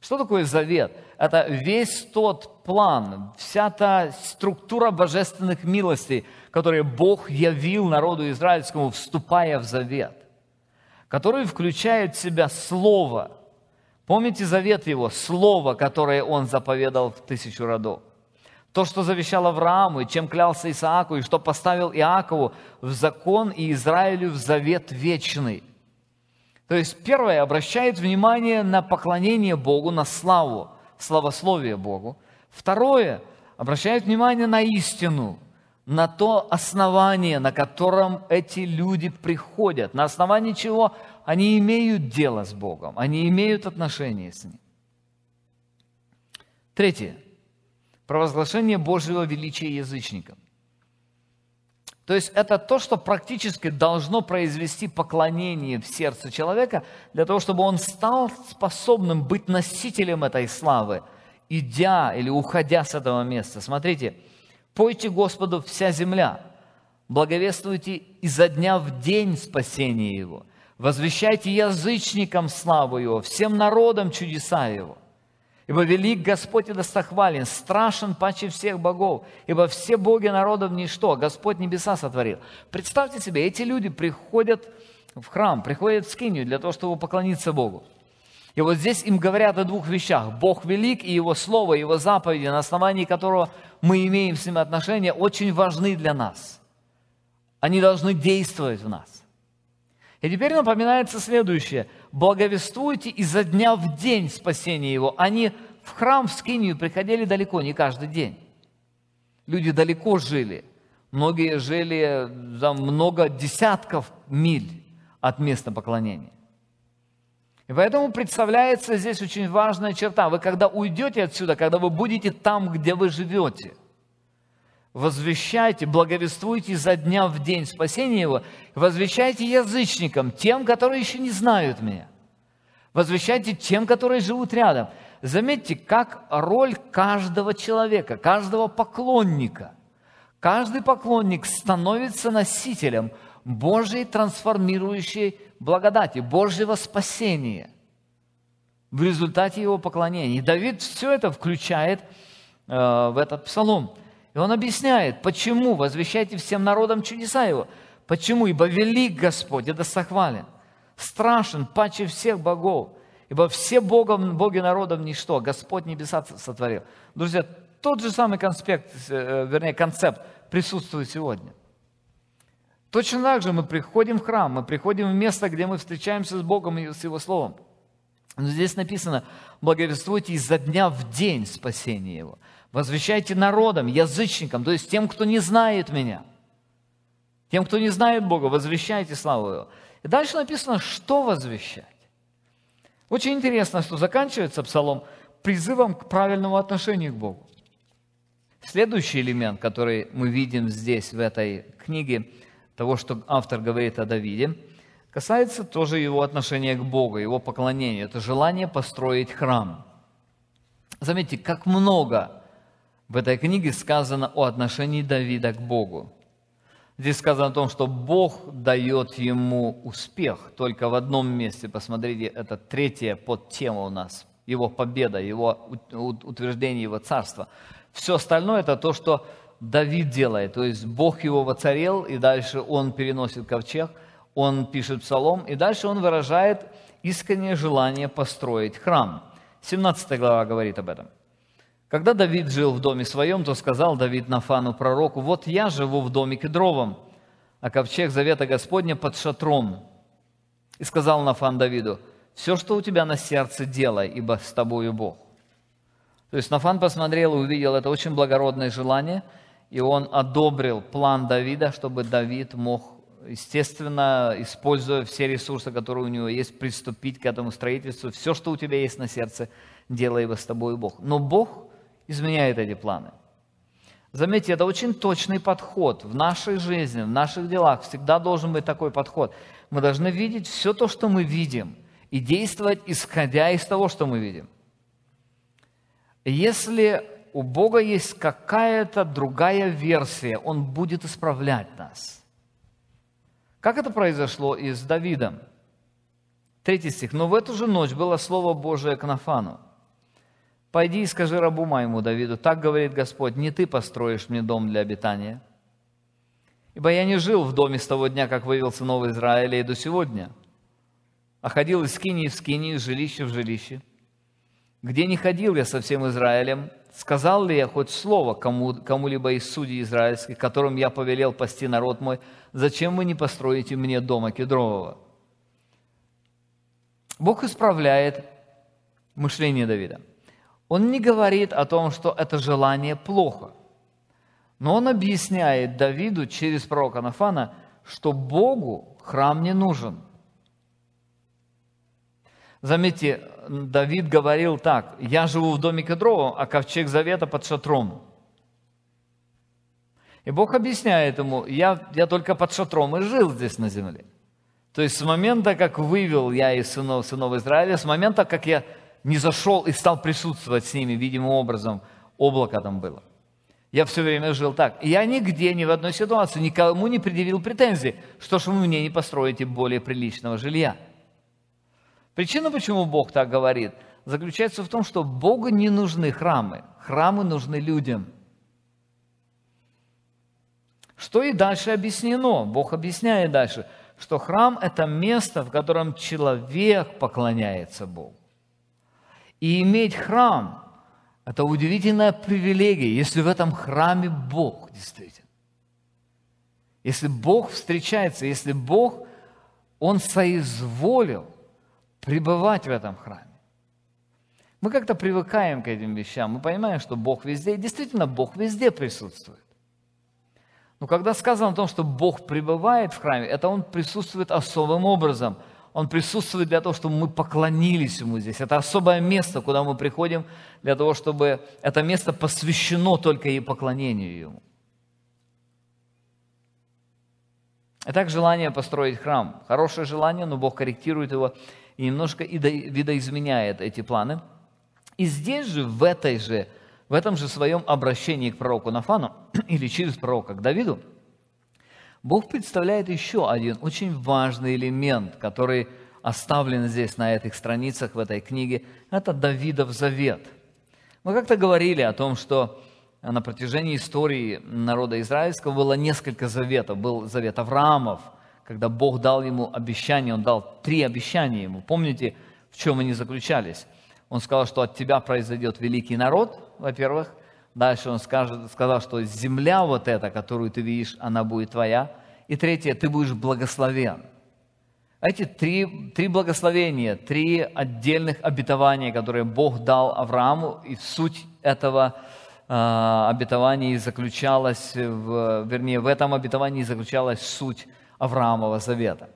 Что такое завет? Это весь тот план, вся та структура божественных милостей, которые Бог явил народу израильскому, вступая в завет. которые включают в себя Слово. Помните завет его, Слово, которое он заповедал в тысячу родов. То, что завещал Аврааму, и чем клялся Исааку, и что поставил Иакову в закон и Израилю в завет вечный. То есть, первое, обращает внимание на поклонение Богу, на славу, славословие Богу. Второе, обращает внимание на истину, на то основание, на котором эти люди приходят, на основании чего они имеют дело с Богом, они имеют отношение с Ним. Третье. Провозглашение Божьего величия язычникам. То есть это то, что практически должно произвести поклонение в сердце человека, для того, чтобы он стал способным быть носителем этой славы, идя или уходя с этого места. Смотрите, «Пойте Господу вся земля, благовествуйте изо дня в день спасение Его, возвещайте язычникам славу Его, всем народам чудеса Его». Ибо велик Господь и достохвален, страшен паче всех богов, ибо все боги народов ничто, Господь небеса сотворил. Представьте себе, эти люди приходят в храм, приходят в скинию для того, чтобы поклониться Богу. И вот здесь им говорят о двух вещах. Бог велик, и Его Слово, Его заповеди, на основании которого мы имеем с Ним отношения, очень важны для нас. Они должны действовать в нас. И теперь напоминается следующее. «Благовествуйте изо дня в день спасение Его». Они в храм, в скинию приходили далеко, не каждый день. Люди далеко жили. Многие жили за много десятков миль от места поклонения. И поэтому представляется здесь очень важная черта. Вы когда уйдете отсюда, когда вы будете там, где вы живете, возвещайте, благовествуйте изо дня в день спасение Его, возвещайте язычникам, тем, которые еще не знают Меня, возвещайте тем, которые живут рядом. Заметьте, как роль каждого человека, каждого поклонника, каждый поклонник становится носителем Божьей трансформирующей благодати, Божьего спасения в результате его поклонения. И Давид все это включает э, в этот псалом. И он объясняет, почему возвещайте всем народам чудеса Его. Почему? Ибо велик Господь и достохвален, страшен паче всех богов, ибо все богом, боги народом ничто, Господь небеса сотворил. Друзья, тот же самый конспект, вернее, концепт присутствует сегодня. Точно так же мы приходим в храм, мы приходим в место, где мы встречаемся с Богом и с Его Словом. Но здесь написано, благовествуйте изо дня в день спасение Его. Возвещайте народам, язычникам, то есть тем, кто не знает Меня. Тем, кто не знает Бога, возвещайте славу Его. И дальше написано, что возвещать. Очень интересно, что заканчивается псалом призывом к правильному отношению к Богу. Следующий элемент, который мы видим здесь, в этой книге, того, что автор говорит о Давиде, касается тоже его отношения к Богу, его поклонения. Это желание построить храм. Заметьте, как много в этой книге сказано о отношении Давида к Богу. Здесь сказано о том, что Бог дает ему успех. Только в одном месте, посмотрите, это третья подтема у нас. Его победа, его утверждение, его царство. Все остальное – это то, что Давид делает. То есть Бог его воцарил, и дальше он переносит ковчег, он пишет псалом, и дальше он выражает искреннее желание построить храм. семнадцатая глава говорит об этом. Когда Давид жил в доме своем, то сказал Давид Нафану пророку, «Вот я живу в доме кедровом, а ковчег завета Господня под шатром». И сказал Нафан Давиду, «Все, что у тебя на сердце, делай, ибо с тобою Бог». То есть Нафан посмотрел и увидел это очень благородное желание, и он одобрил план Давида, чтобы Давид мог, естественно, используя все ресурсы, которые у него есть, приступить к этому строительству. «Все, что у тебя есть на сердце, делай, ибо с тобою Бог». Но Бог изменяет эти планы. Заметьте, это очень точный подход. В нашей жизни, в наших делах всегда должен быть такой подход. Мы должны видеть все то, что мы видим, и действовать, исходя из того, что мы видим. Если у Бога есть какая-то другая версия, Он будет исправлять нас. Как это произошло и с Давидом? Третий стих. «Но в эту же ночь было слово Божие к Нафану. Пойди и скажи рабу моему Давиду, так говорит Господь, не ты построишь мне дом для обитания, ибо я не жил в доме с того дня, как вывел сынов Израиля, и до сегодня. а ходил из скинии в скинии, из жилища в жилище. Где не ходил я со всем Израилем, сказал ли я хоть слово кому, кому-либо из судей израильских, которым я повелел пасти народ мой, зачем вы не построите мне дома кедрового? Бог исправляет мышление Давида. Он не говорит о том, что это желание плохо, но он объясняет Давиду через пророка Нафана, что Богу храм не нужен. Заметьте, Давид говорил так: «Я живу в доме кедровом, а ковчег завета под шатром». И Бог объясняет ему: я, я только под шатром и жил здесь на земле. То есть с момента, как вывел я из сынов, сынов Израиля, с момента, как я не зашел и стал присутствовать с ними, видимым образом, облако там было. Я все время жил так. И я нигде, ни в одной ситуации никому не предъявил претензий, что ж вы мне не построите более приличного жилья. Причина, почему Бог так говорит, заключается в том, что Богу не нужны храмы. Храмы нужны людям. Что и дальше объяснено. Бог объясняет дальше, что храм – это место, в котором человек поклоняется Богу. И иметь храм – это удивительная привилегия, если в этом храме Бог действительно. Если Бог встречается, если Бог, Он соизволил пребывать в этом храме. Мы как-то привыкаем к этим вещам, мы понимаем, что Бог везде, и действительно Бог везде присутствует. Но когда сказано о том, что Бог пребывает в храме, это Он присутствует особым образом. Он присутствует для того, чтобы мы поклонились Ему здесь. Это особое место, куда мы приходим, для того, чтобы это место посвящено только и поклонению Ему. Итак, желание построить храм. Хорошее желание, но Бог корректирует его и немножко видоизменяет эти планы. И здесь же, в, этой же, в этом же своем обращении к пророку Нафану, или через пророка к Давиду, Бог представляет еще один очень важный элемент, который оставлен здесь, на этих страницах, в этой книге. Это Давидов завет. Мы как-то говорили о том, что на протяжении истории народа израильского было несколько заветов. Был завет Авраамов, когда Бог дал ему обещание, Он дал три обещания ему. Помните, в чем они заключались? Он сказал, что от тебя произойдет великий народ, во-первых. Дальше он скажет, сказал, что земля вот эта, которую ты видишь, она будет твоя. И третье, ты будешь благословен. Эти три, три благословения, три отдельных обетования, которые Бог дал Аврааму, и суть этого э, обетования заключалась, в, вернее, в этом обетовании заключалась суть Авраамова завета.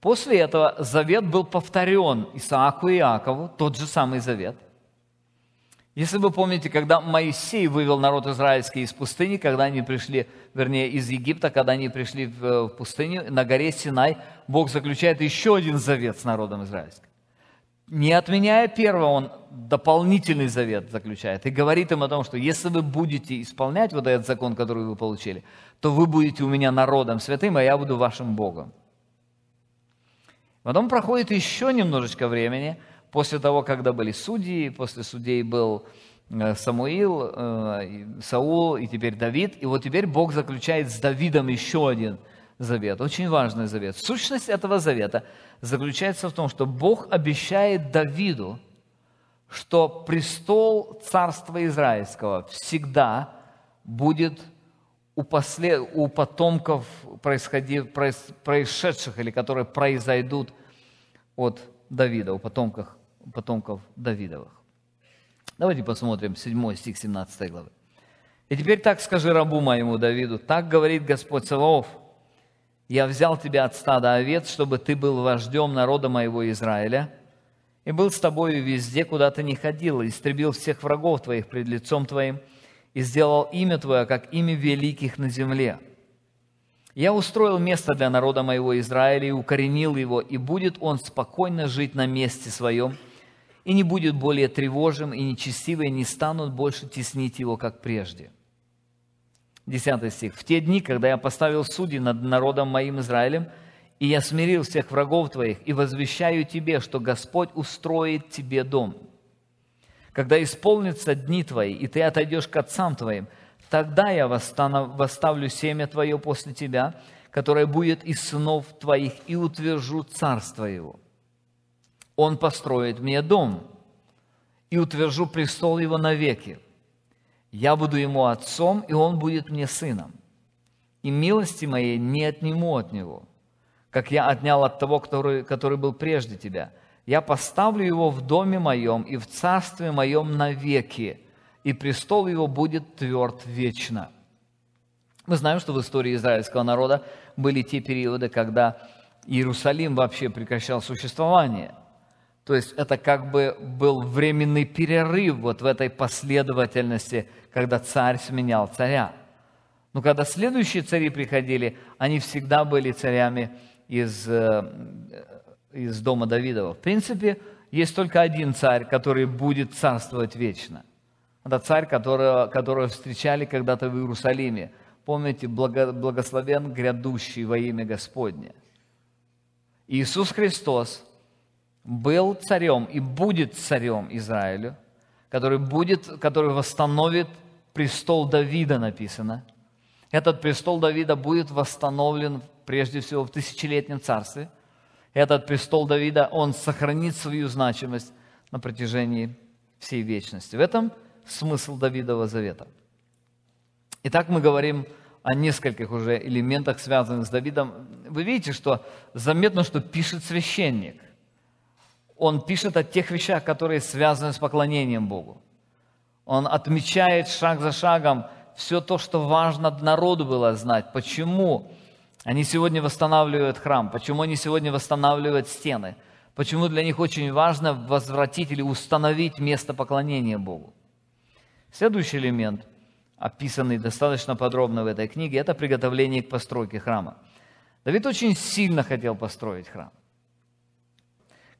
После этого завет был повторен Исааку и Иакову, тот же самый завет. Если вы помните, когда Моисей вывел народ израильский из пустыни, когда они пришли, вернее, из Египта, когда они пришли в пустыню, на горе Синай, Бог заключает еще один завет с народом израильским. Не отменяя первого, Он дополнительный завет заключает и говорит им о том, что если вы будете исполнять вот этот закон, который вы получили, то вы будете у меня народом святым, а я буду вашим Богом. Потом проходит еще немножечко времени. После того, когда были судьи, после судей был Самуил, Саул и теперь Давид. И вот теперь Бог заключает с Давидом еще один завет, очень важный завет. Сущность этого завета заключается в том, что Бог обещает Давиду, что престол царства израильского всегда будет у, после, у потомков, происшедших или которые произойдут от Давида, у потомков, потомков Давидовых. Давайте посмотрим седьмой стих семнадцатой главы. «И теперь так скажи рабу моему Давиду, так говорит Господь Саваоф, я взял тебя от стада овец, чтобы ты был вождем народа моего Израиля, и был с тобою везде, куда ты не ходил, и истребил всех врагов твоих пред лицом твоим, и сделал имя твое, как имя великих на земле. Я устроил место для народа моего Израиля и укоренил его, и будет он спокойно жить на месте своем, и не будет более тревожим, и нечестивые не станут больше теснить его, как прежде». десятый стих. «В те дни, когда я поставил судей над народом моим Израилем, и я смирил всех врагов твоих, и возвещаю тебе, что Господь устроит тебе дом. Когда исполнятся дни твои, и ты отойдешь к отцам твоим, тогда я восставлю семя твое после тебя, которое будет из сынов твоих, и утвержу царство его. Он построит мне дом и утвержу престол его навеки. Я буду ему отцом, и он будет мне сыном. И милости моей не отниму от него, как я отнял от того, который, который был прежде тебя. Я поставлю его в доме моем и в царстве моем навеки, и престол его будет тверд вечно». Мы знаем, что в истории израильского народа были те периоды, когда Иерусалим вообще прекращал существование. То есть это как бы был временный перерыв вот в этой последовательности, когда царь сменял царя. Но когда следующие цари приходили, они всегда были царями из, из дома Давидова. В принципе, есть только один царь, который будет царствовать вечно. Это царь, которого, которого встречали когда-то в Иерусалиме. Помните, благословен грядущий во имя Господне. Иисус Христос был царем и будет царем Израилю, который, будет, который восстановит престол Давида, написано. Этот престол Давида будет восстановлен прежде всего в тысячелетнем царстве. Этот престол Давида, он сохранит свою значимость на протяжении всей вечности. В этом смысл Давидова завета. Итак, мы говорим о нескольких уже элементах, связанных с Давидом. Вы видите, что заметно, что пишет священник. Он пишет о тех вещах, которые связаны с поклонением Богу. Он отмечает шаг за шагом все то, что важно народу было знать. Почему они сегодня восстанавливают храм? Почему они сегодня восстанавливают стены? Почему для них очень важно возвратить или установить место поклонения Богу? Следующий элемент, описанный достаточно подробно в этой книге, это приготовление к постройке храма. Давид очень сильно хотел построить храм.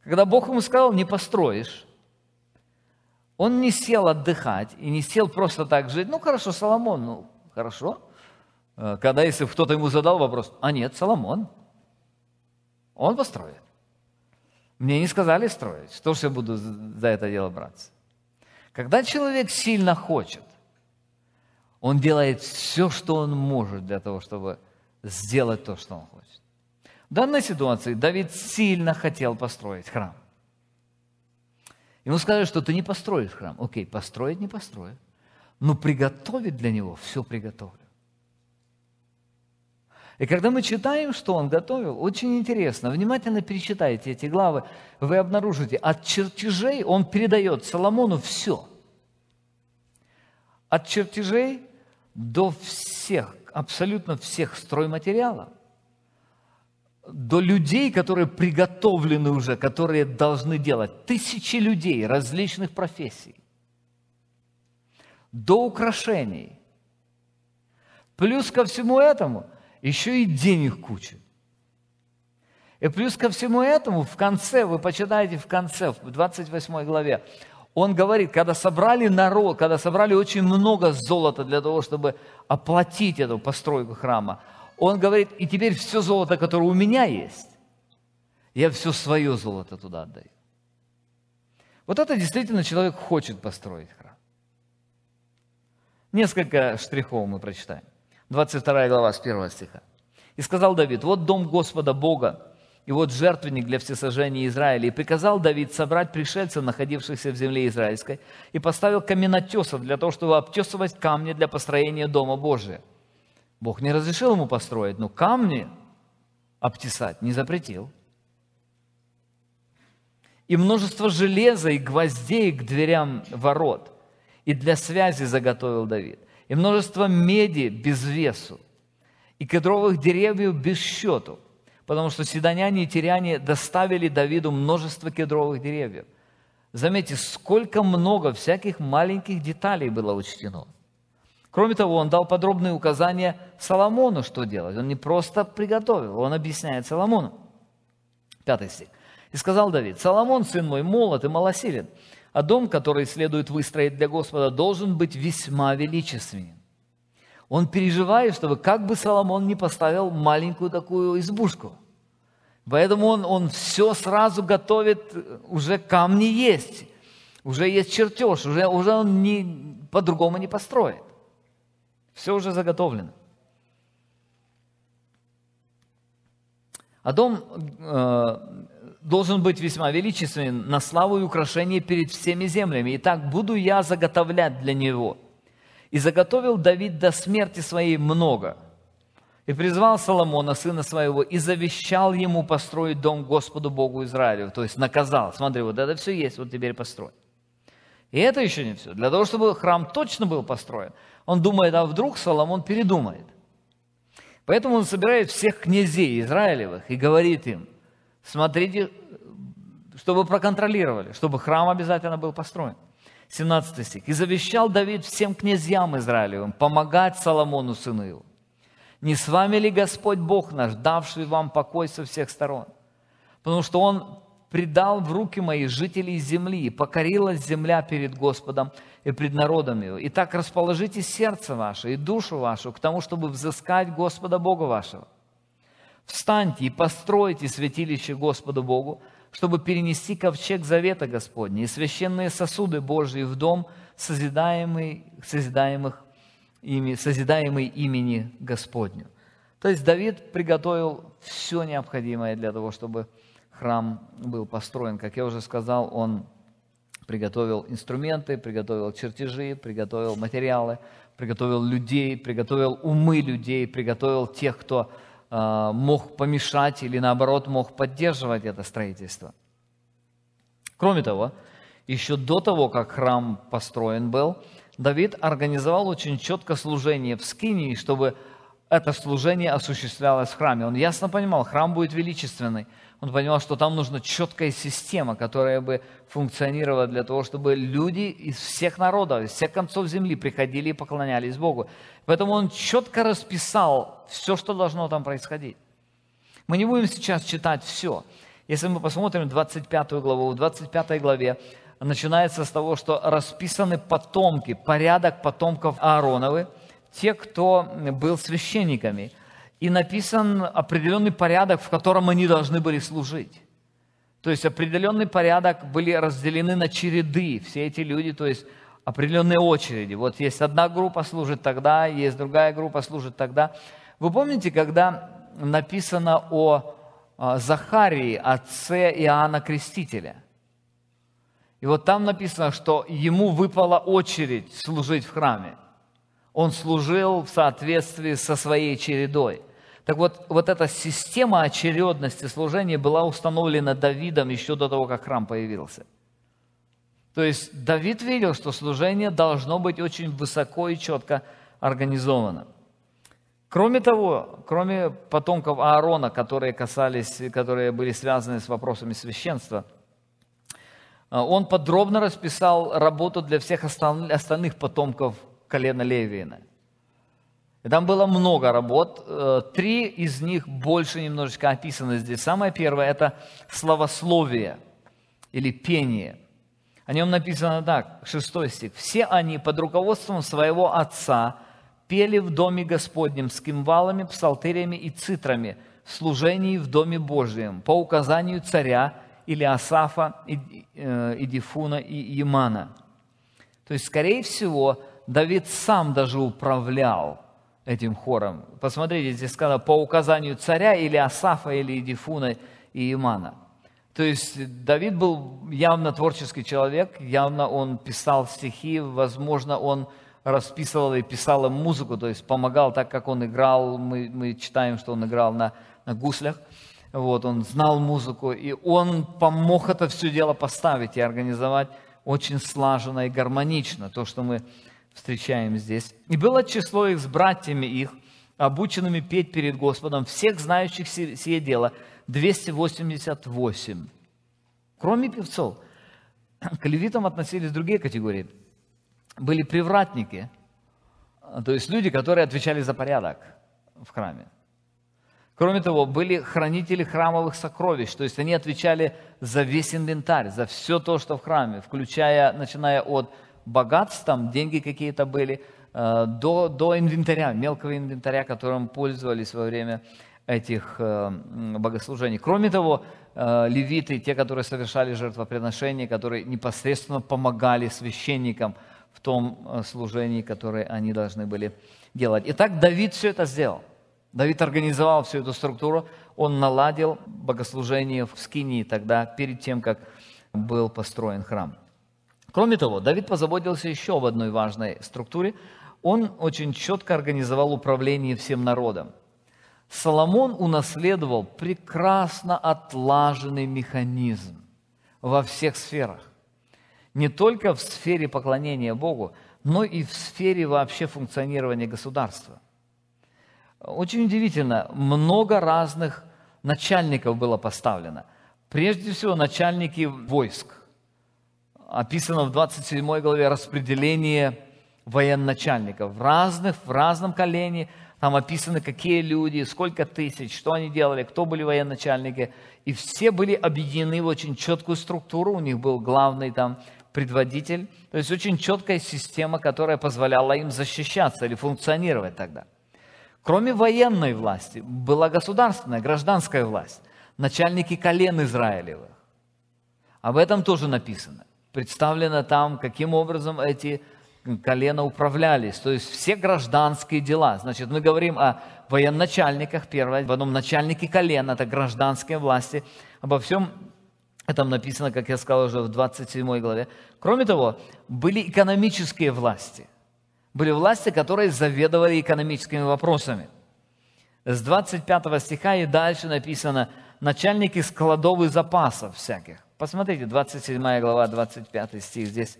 Когда Бог ему сказал, не построишь, он не сел отдыхать и не сел просто так жить. Ну, хорошо, Соломон, ну, хорошо. Когда, если кто-то ему задал вопрос, а нет, Соломон, он построит. Мне не сказали строить, что ж я буду за это дело браться? Когда человек сильно хочет, он делает все, что он может для того, чтобы сделать то, что он хочет. В данной ситуации Давид сильно хотел построить храм. Ему сказали, что ты не построишь храм. Окей, построить не построю, но приготовить для него все приготовлю. И когда мы читаем, что он готовил, очень интересно, внимательно перечитайте эти главы, вы обнаружите, от чертежей он передает Соломону все. От чертежей до всех, абсолютно всех стройматериалов, до людей, которые приготовлены уже, которые должны делать, тысячи людей различных профессий, до украшений. Плюс ко всему этому еще и денег куча. И плюс ко всему этому в конце, вы почитаете в конце, в двадцать восьмой главе, он говорит, когда собрали народ, когда собрали очень много золота для того, чтобы оплатить эту постройку храма, он говорит, и теперь все золото, которое у меня есть, я все свое золото туда отдаю. Вот это действительно человек хочет построить храм. Несколько штрихов мы прочитаем. двадцать вторая глава с первого стиха. «И сказал Давид, вот дом Господа Бога, и вот жертвенник для всесожжения Израиля. И приказал Давид собрать пришельцев, находившихся в земле израильской, и поставил каменотесов для того, чтобы обтесывать камни для построения дома Божия». Бог не разрешил ему построить, но камни обтесать не запретил. «И множество железа и гвоздей к дверям ворот, и для связи заготовил Давид, и множество меди без весу, и кедровых деревьев без счету, потому что сидоняне и тиряне доставили Давиду множество кедровых деревьев». Заметьте, сколько много всяких маленьких деталей было учтено. Кроме того, он дал подробные указания Соломону, что делать. Он не просто приготовил, он объясняет Соломону. Пятый стих. «И сказал Давид, Соломон, сын мой, молод и малосилен, а дом, который следует выстроить для Господа, должен быть весьма величественен». Он переживает, чтобы как бы Соломон не поставил маленькую такую избушку. Поэтому он, он все сразу готовит, уже камни есть, уже есть чертеж, уже, уже он не, по-другому не построит. Все уже заготовлено. «А дом, э, должен быть весьма величественен, на славу и украшение перед всеми землями. Итак, буду я заготовлять для него. И заготовил Давид до смерти своей много. И призвал Соломона, сына своего, и завещал ему построить дом Господу Богу Израилю. То есть наказал. Смотри, вот это все есть, вот теперь построй. И это еще не все. Для того, чтобы храм точно был построен, он думает, а вдруг Соломон передумает. Поэтому он собирает всех князей Израилевых и говорит им, смотрите, чтобы проконтролировали, чтобы храм обязательно был построен. семнадцатый стих. «И завещал Давид всем князьям Израилевым помогать Соломону, сыну его. Не с вами ли Господь Бог наш, давший вам покой со всех сторон? Потому что Он предал в руки мои жителей земли, и покорилась земля перед Господом и пред народом его. Итак, расположите сердце ваше и душу вашу к тому, чтобы взыскать Господа Бога вашего. Встаньте и постройте святилище Господу Богу, чтобы перенести ковчег завета Господня и священные сосуды Божьи в дом, созидаемый, созидаемых ими, созидаемый имени Господню». То есть Давид приготовил все необходимое для того, чтобы храм был построен. Как я уже сказал, он приготовил инструменты, приготовил чертежи, приготовил материалы, приготовил людей, приготовил умы людей, приготовил тех, кто мог помешать или, наоборот, мог поддерживать это строительство. Кроме того, еще до того, как храм построен был, Давид организовал очень четко служение в Скинии, чтобы это служение осуществлялось в храме. Он ясно понимал, храм будет величественный. Он понимал, что там нужна четкая система, которая бы функционировала для того, чтобы люди из всех народов, из всех концов земли приходили и поклонялись Богу. Поэтому он четко расписал все, что должно там происходить. Мы не будем сейчас читать все. Если мы посмотрим двадцать пятую главу, в двадцать пятой главе начинается с того, что расписаны потомки, порядок потомков Аароновы, те, кто был священниками. И написан определенный порядок, в котором они должны были служить. То есть определенный порядок, были разделены на череды все эти люди, то есть определенные очереди. Вот есть одна группа служит тогда, есть другая группа служит тогда. Вы помните, когда написано о Захарии, отце Иоанна Крестителя? И вот там написано, что ему выпала очередь служить в храме. Он служил в соответствии со своей чередой. Так вот, вот эта система очередности служения была установлена Давидом еще до того, как храм появился. То есть Давид видел, что служение должно быть очень высоко и четко организовано. Кроме того, кроме потомков Аарона, которые касались, которые были связаны с вопросами священства, он подробно расписал работу для всех остальных потомков колена Левиина. И там было много работ. Три из них больше немножечко описаны здесь. Самое первое – это словословие или пение. О нем написано так, шестой стих. «Все они под руководством своего отца пели в доме Господнем с кимвалами, псалтырями и цитрами в служении в доме Божьем по указанию царя или Асафа, и, э, и Дифуна, и Имана». То есть, скорее всего, Давид сам даже управлял этим хором. Посмотрите, здесь сказано, по указанию царя или Асафа, или Дифуна и Имана. То есть Давид был явно творческий человек, явно он писал стихи, возможно, он расписывал и писал им музыку, то есть помогал так, как он играл. Мы, мы читаем, что он играл на, на гуслях. Вот, он знал музыку, и он помог это все дело поставить и организовать очень слаженно и гармонично, то, что мы встречаем здесь. «И было число их с братьями их, обученными петь перед Господом, всех знающих сие дело, двести восемьдесят восемь. Кроме певцов, к левитам относились другие категории. Были привратники, то есть люди, которые отвечали за порядок в храме. Кроме того, были хранители храмовых сокровищ, то есть они отвечали за весь инвентарь, за все то, что в храме, включая, начиная от богатств, там деньги какие-то были, до, до инвентаря, мелкого инвентаря, которым пользовались во время этих богослужений. Кроме того, левиты, те, которые совершали жертвоприношения, которые непосредственно помогали священникам в том служении, которое они должны были делать. Итак, Давид все это сделал. Давид организовал всю эту структуру, он наладил богослужение в Скинии тогда, перед тем, как был построен храм. Кроме того, Давид позаботился еще об одной важной структуре. Он очень четко организовал управление всем народом. Соломон унаследовал прекрасно отлаженный механизм во всех сферах. Не только в сфере поклонения Богу, но и в сфере вообще функционирования государства. Очень удивительно, много разных начальников было поставлено. Прежде всего, начальники войск. Описано в двадцать седьмой главе распределение военачальников. В разных, в разном колене. Там описаны, какие люди, сколько тысяч, что они делали, кто были военачальники. И все были объединены в очень четкую структуру. У них был главный там предводитель. То есть очень четкая система, которая позволяла им защищаться или функционировать тогда. Кроме военной власти, была государственная, гражданская власть. Начальники колен Израилевых. Об этом тоже написано. Представлено там, каким образом эти колена управлялись. То есть все гражданские дела. Значит, мы говорим о военачальниках, первое, потом начальники колена, это гражданские власти. Обо всем этом написано, как я сказал уже в двадцать седьмой главе. Кроме того, были экономические власти. Были власти, которые заведовали экономическими вопросами. С двадцать пятого стиха и дальше написано «начальники складов и запасов всяких». Посмотрите, двадцать седьмая глава, двадцать пятый стих. Здесь,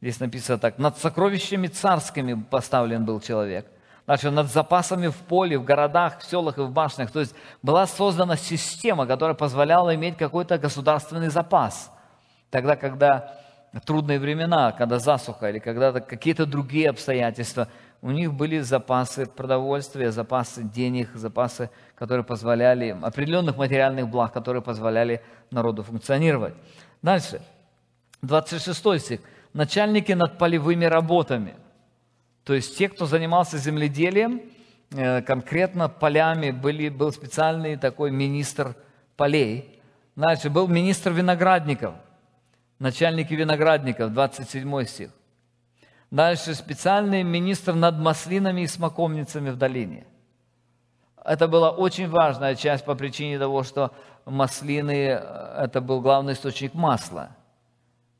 здесь написано так. «Над сокровищами царскими поставлен был человек». Дальше «над запасами в поле, в городах, в селах и в башнях». То есть была создана система, которая позволяла иметь какой-то государственный запас. Тогда, когда трудные времена, когда засуха или когда какие-то другие обстоятельства, у них были запасы продовольствия, запасы денег, запасы, которые позволяли, определенных материальных благ, которые позволяли народу функционировать. Дальше, двадцать шестой стих. Начальники над полевыми работами, то есть те, кто занимался земледелием, конкретно полями, были, был специальный такой министр полей. Дальше, был министр виноградников, начальники виноградников, двадцать седьмой стих. Дальше специальный министр над маслинами и смоковницами в долине. Это была очень важная часть по причине того, что маслины – это был главный источник масла.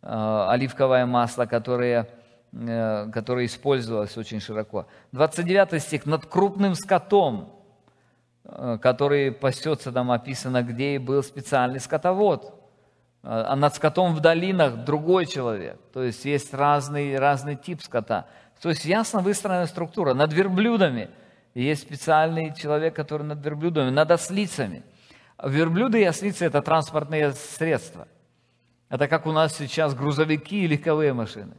Оливковое масло, которое, которое использовалось очень широко. двадцать девятый стих. Над крупным скотом, который пасется, там описано, где и был специальный скотовод. А над скотом в долинах другой человек. То есть есть разный, разный тип скота. То есть ясно выстроена структура. Над верблюдами есть специальный человек, который над верблюдами, над ослицами. Верблюды и ослицы – это транспортные средства. Это как у нас сейчас грузовики и легковые машины.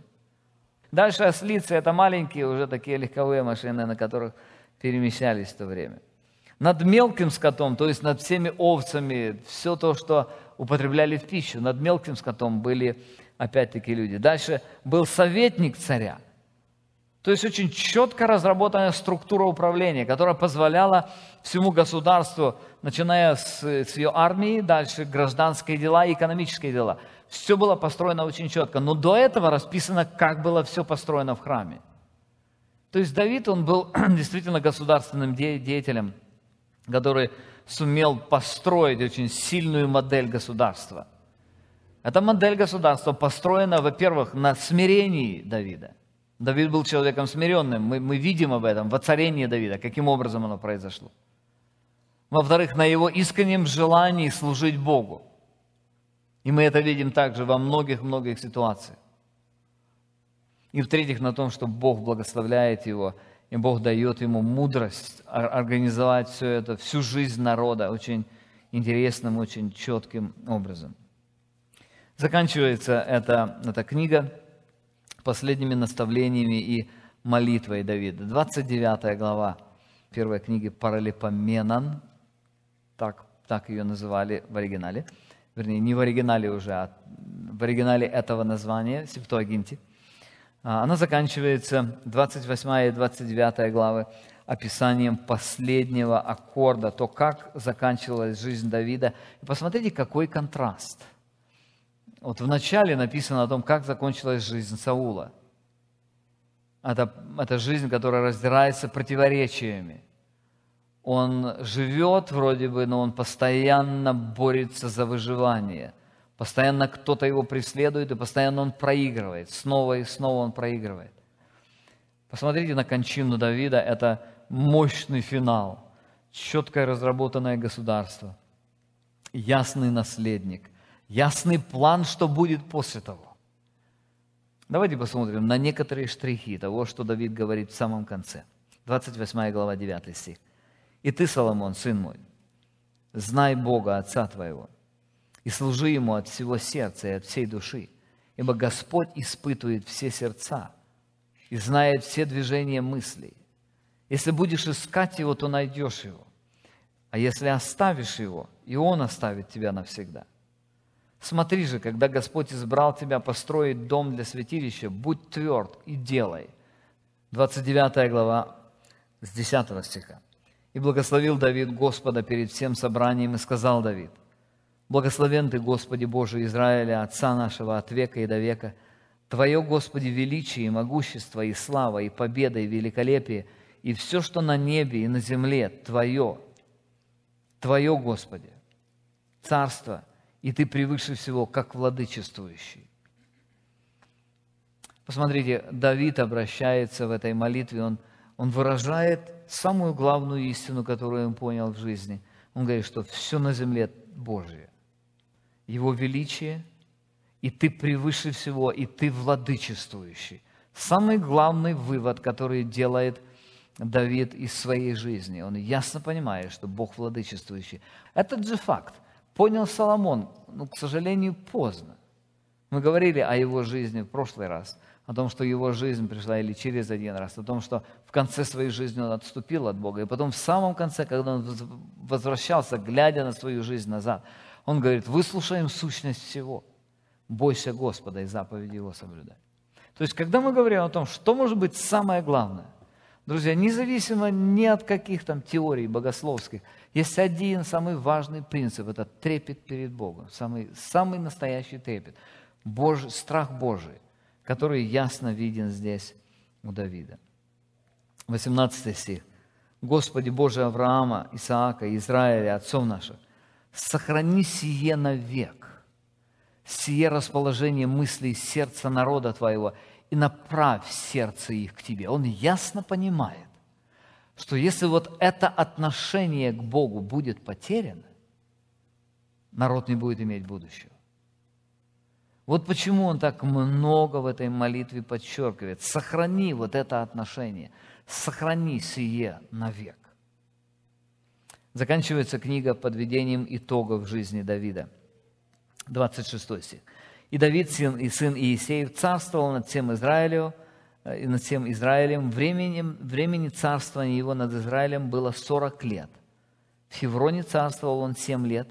Дальше ослицы – это маленькие уже такие легковые машины, на которых перемещались в то время. Над мелким скотом, то есть над всеми овцами, все то, что употребляли в пищу, над мелким скотом были опять-таки люди. Дальше был советник царя. То есть очень четко разработанная структура управления, которая позволяла всему государству, начиная с, с ее армии, дальше гражданские дела и экономические дела. Все было построено очень четко. Но до этого расписано, как было все построено в храме. То есть Давид, он был действительно государственным де- деятелем, который сумел построить очень сильную модель государства. Эта модель государства построена, во-первых, на смирении Давида. Давид был человеком смиренным, мы, мы видим об этом, воцарение Давида, каким образом оно произошло. Во-вторых, на его искреннем желании служить Богу. И мы это видим также во многих-многих ситуациях. И в-третьих, на том, что Бог благословляет его, и Бог дает ему мудрость организовать все это, всю жизнь народа очень интересным, очень четким образом. Заканчивается эта, эта книга последними наставлениями и молитвой Давида. двадцать девятая глава первой книги Паралипоменон, так, так ее называли в оригинале, вернее, не в оригинале уже, а в оригинале этого названия, Септуагинте. Она заканчивается, двадцать восьмая и двадцать девятая главы, описанием последнего аккорда, то, как заканчивалась жизнь Давида. И посмотрите, какой контраст. Вот в начале написано о том, как закончилась жизнь Саула. Это, это жизнь, которая раздирается противоречиями. Он живет вроде бы, но он постоянно борется за выживание. Постоянно кто-то его преследует, и постоянно он проигрывает. Снова и снова он проигрывает. Посмотрите на кончину Давида. Это мощный финал. Четкое разработанное государство. Ясный наследник. Ясный план, что будет после того. Давайте посмотрим на некоторые штрихи того, что Давид говорит в самом конце. двадцать восьмая глава, девятый стих. «И ты, Соломон, сын мой, знай Бога, Отца твоего, и служи Ему от всего сердца и от всей души, ибо Господь испытывает все сердца и знает все движения мыслей. Если будешь искать Его, то найдешь Его, а если оставишь Его, и Он оставит тебя навсегда. Смотри же, когда Господь избрал тебя построить дом для святилища, будь тверд и делай». двадцать девятая глава, с десятого стиха. «И благословил Давид Господа перед всем собранием, и сказал Давид: „Благословен Ты, Господи Боже Израиля, Отца нашего от века и до века. Твое, Господи, величие, и могущество, и слава, и победа, и великолепие, и все, что на небе и на земле, Твое, Твое, Господи, царство, и Ты превыше всего, как владычествующий“». Посмотрите, Давид обращается в этой молитве, он, он выражает самую главную истину, которую он понял в жизни. Он говорит, что все на земле Божье, Его величие, и Ты превыше всего, и Ты владычествующий. Самый главный вывод, который делает Давид из своей жизни. Он ясно понимает, что Бог владычествующий. Этот же факт понял Соломон, но, к сожалению, поздно. Мы говорили о его жизни в прошлый раз, о том, что его жизнь пришла или через один раз, о том, что в конце своей жизни он отступил от Бога. И потом в самом конце, когда он возвращался, глядя на свою жизнь назад, он говорит: «Выслушаем сущность всего, бойся Господа и заповеди Его соблюдай». То есть, когда мы говорим о том, что может быть самое главное, друзья, независимо ни от каких там теорий богословских, есть один самый важный принцип – это трепет перед Богом, самый, самый настоящий трепет, Божий, страх Божий, который ясно виден здесь у Давида. восемнадцатый стих. «Господи Боже Авраама, Исаака, Израиля, отцов наших, сохрани сие навек, сие расположение мыслей сердца народа Твоего, и направь сердце их к Тебе». Он ясно понимает, что если вот это отношение к Богу будет потеряно, народ не будет иметь будущего. Вот почему он так много в этой молитве подчеркивает. Сохрани вот это отношение. Сохрани сие навек. Заканчивается книга подведением итогов жизни Давида. двадцать шестой стих. «И Давид, сын, и сын Иисеев, царствовал над всем Израилем, и над всем Израилем. Временем, времени царствования его над Израилем было сорок лет. В Хевроне царствовал он семь лет,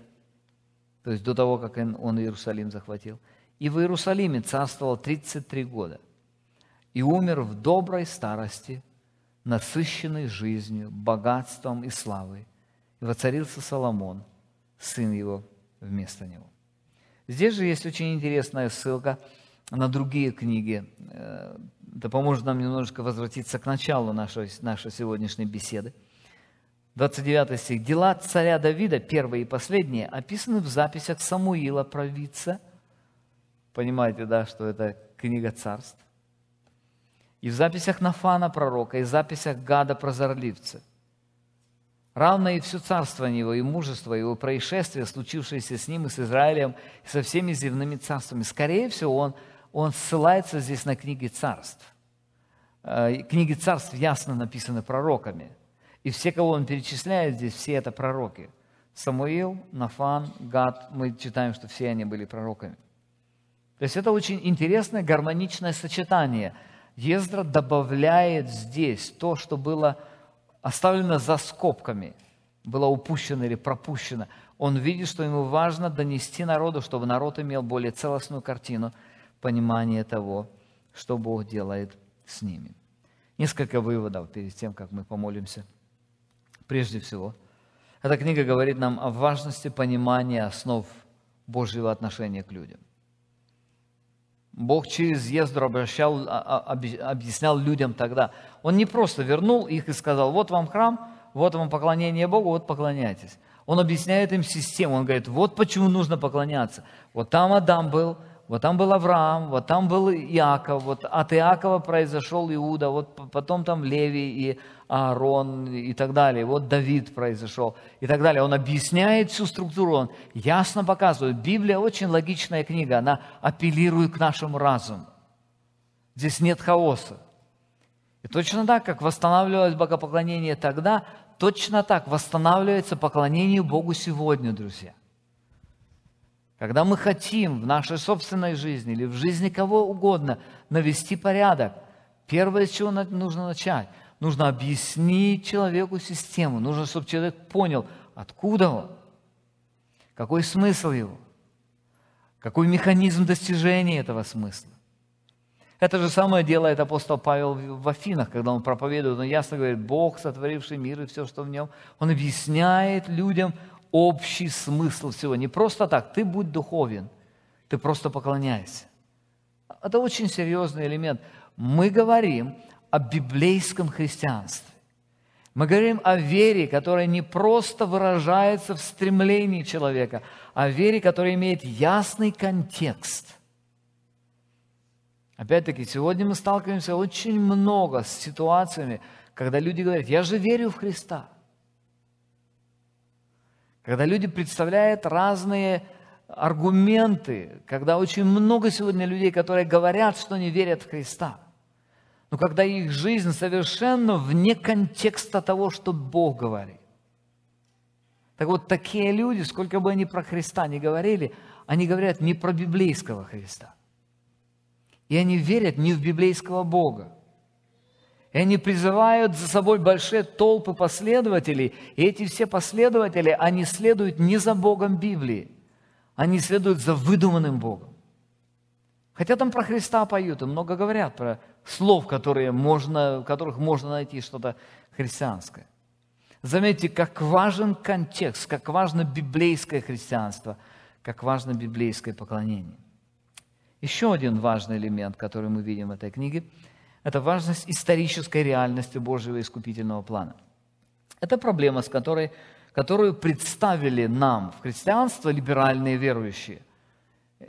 то есть до того, как он Иерусалим захватил. И в Иерусалиме царствовал тридцать три года, и умер в доброй старости, насыщенной жизнью, богатством и славой. И воцарился Соломон, сын его, вместо него». Здесь же есть очень интересная ссылка на другие книги. Это поможет нам немножечко возвратиться к началу нашей, нашей сегодняшней беседы. двадцать девятый стих. «Дела царя Давида, первые и последние, описаны в записях Самуила, провидца». Понимаете, да, что это книга царств. «И в записях Нафана, пророка, и в записях Гада, прозорливца. Равно и все царствование его, и мужество, и его происшествия, случившиеся с ним и с Израилем, и со всеми земными царствами». Скорее всего, он, он ссылается здесь на книги царств. Книги царств ясно написаны пророками. И все, кого он перечисляет здесь, все это пророки. Самуил, Нафан, Гад, мы читаем, что все они были пророками. То есть это очень интересное гармоничное сочетание. Ездра добавляет здесь то, что было оставлено за скобками, было упущено или пропущено. Он видит, что ему важно донести народу, чтобы народ имел более целостную картину, понимание того, что Бог делает с ними. Несколько выводов перед тем, как мы помолимся. Прежде всего, эта книга говорит нам о важности понимания основ Божьего отношения к людям. Бог через Ездру обращал, объяснял людям тогда. Он не просто вернул их и сказал: вот вам храм, вот вам поклонение Богу, вот поклоняйтесь. Он объясняет им систему, он говорит, вот почему нужно поклоняться. Вот там Адам был, вот там был Авраам, вот там был Иаков, вот от Иакова произошел Иуда, вот потом там Леви и Аарон и так далее, вот Давид произошел и так далее. Он объясняет всю структуру, он ясно показывает. Библия очень логичная книга, она апеллирует к нашему разуму. Здесь нет хаоса. И точно так, как восстанавливалось богопоклонение тогда, точно так восстанавливается поклонение Богу сегодня, друзья. Когда мы хотим в нашей собственной жизни или в жизни кого угодно навести порядок, первое, с чего нужно начать, нужно объяснить человеку систему, нужно, чтобы человек понял, откуда он, какой смысл его, какой механизм достижения этого смысла. Это же самое делает апостол Павел в Афинах, когда он проповедует, он ясно говорит, Бог, сотворивший мир и все, что в нем, он объясняет людям общий смысл всего. Не просто так, ты будь духовен, ты просто поклоняйся. Это очень серьезный элемент. Мы говорим о библейском христианстве. Мы говорим о вере, которая не просто выражается в стремлении человека, а вере, которая имеет ясный контекст. Опять-таки, сегодня мы сталкиваемся очень много с ситуациями, когда люди говорят, я же верю в Христа. Когда люди представляют разные аргументы, когда очень много сегодня людей, которые говорят, что не верят в Христа. Но когда их жизнь совершенно вне контекста того, что Бог говорит. Так вот, такие люди, сколько бы они про Христа ни говорили, они говорят не про библейского Христа. И они верят не в библейского Бога. И они призывают за собой большие толпы последователей. И эти все последователи, они следуют не за Богом Библии. Они следуют за выдуманным Богом. Хотя там про Христа поют, и много говорят про слов, которые можно, в которых можно найти что-то христианское. Заметьте, как важен контекст, как важно библейское христианство, как важно библейское поклонение. Еще один важный элемент, который мы видим в этой книге, это важность исторической реальности Божьего искупительного плана. Это проблема, с которой, которую представили нам в христианство либеральные верующие.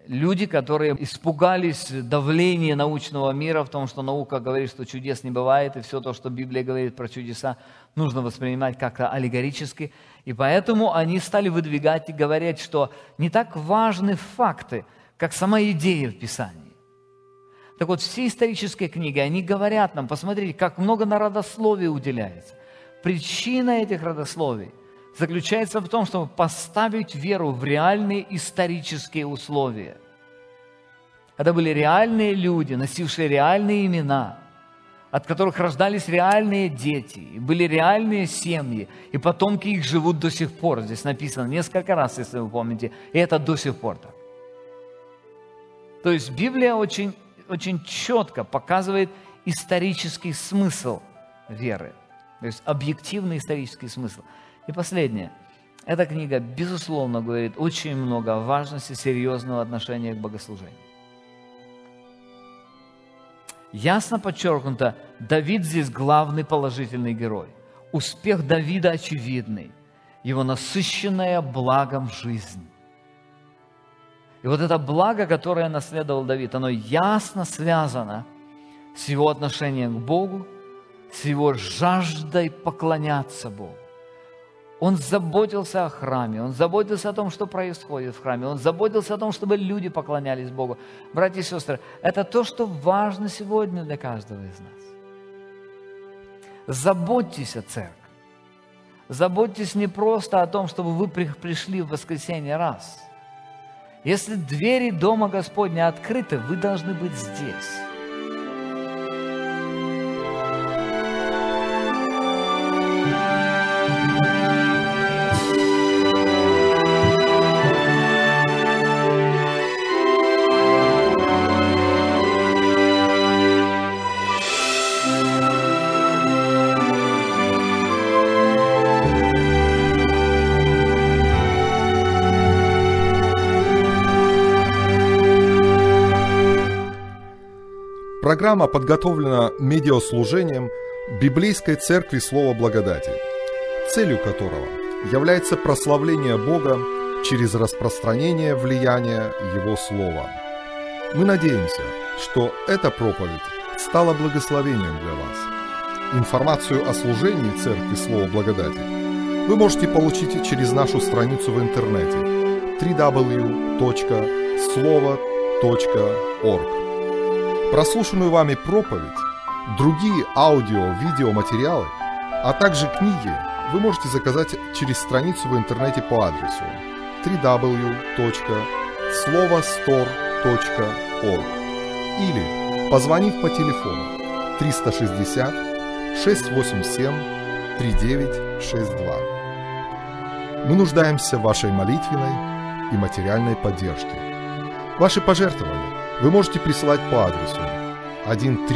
Люди, которые испугались давления научного мира в том, что наука говорит, что чудес не бывает, и все то, что Библия говорит про чудеса, нужно воспринимать как-то аллегорически. И поэтому они стали выдвигать и говорить, что не так важны факты, как сама идея в Писании. Так вот, все исторические книги, они говорят нам, посмотрите, как много на родословие уделяется. Причина этих родословий заключается в том, чтобы поставить веру в реальные исторические условия. Это были реальные люди, носившие реальные имена, от которых рождались реальные дети, и были реальные семьи, и потомки их живут до сих пор. Здесь написано несколько раз, если вы помните, и это до сих пор так. То есть Библия очень, очень четко показывает исторический смысл веры. То есть объективный исторический смысл. И последнее. Эта книга, безусловно, говорит очень много о важности серьезного отношения к богослужению. Ясно подчеркнуто, Давид здесь главный положительный герой. Успех Давида очевидный. Его насыщенная благом жизнь. И вот это благо, которое наследовал Давид, оно ясно связано с его отношением к Богу, с его жаждой поклоняться Богу. Он заботился о храме, он заботился о том, что происходит в храме, он заботился о том, чтобы люди поклонялись Богу. Братья и сестры, это то, что важно сегодня для каждого из нас. Заботьтесь о церкви. Заботьтесь не просто о том, чтобы вы пришли в воскресенье раз. Если двери Дома Господня открыты, вы должны быть здесь. Программа подготовлена медиаслужением Библейской церкви Слова Благодати. целью которого является прославление Бога через распространение влияния Его Слова. Мы надеемся, что эта проповедь стала благословением для вас. Информацию о служении Церкви Слова Благодати вы можете получить через нашу страницу в интернете дабл ю дабл ю дабл ю точка слово точка орг. Прослушанную вами проповедь, другие аудио-видеоматериалы, а также книги вы можете заказать через страницу в интернете по адресу дабл ю дабл ю дабл ю точка слово стор точка орг или позвонив по телефону триста шестьдесят шестьсот восемьдесят семь тридцать девять шестьдесят два. Мы нуждаемся в вашей молитвенной и материальной поддержке. Ваши пожертвования вы можете присылать по адресу тринадцать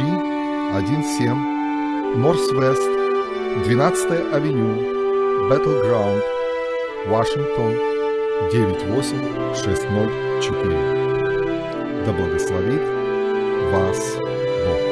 семнадцать Northwest двенадцатая авеню, Battleground, Вашингтон, девять восемь шесть ноль четыре. Да благословит вас Бог!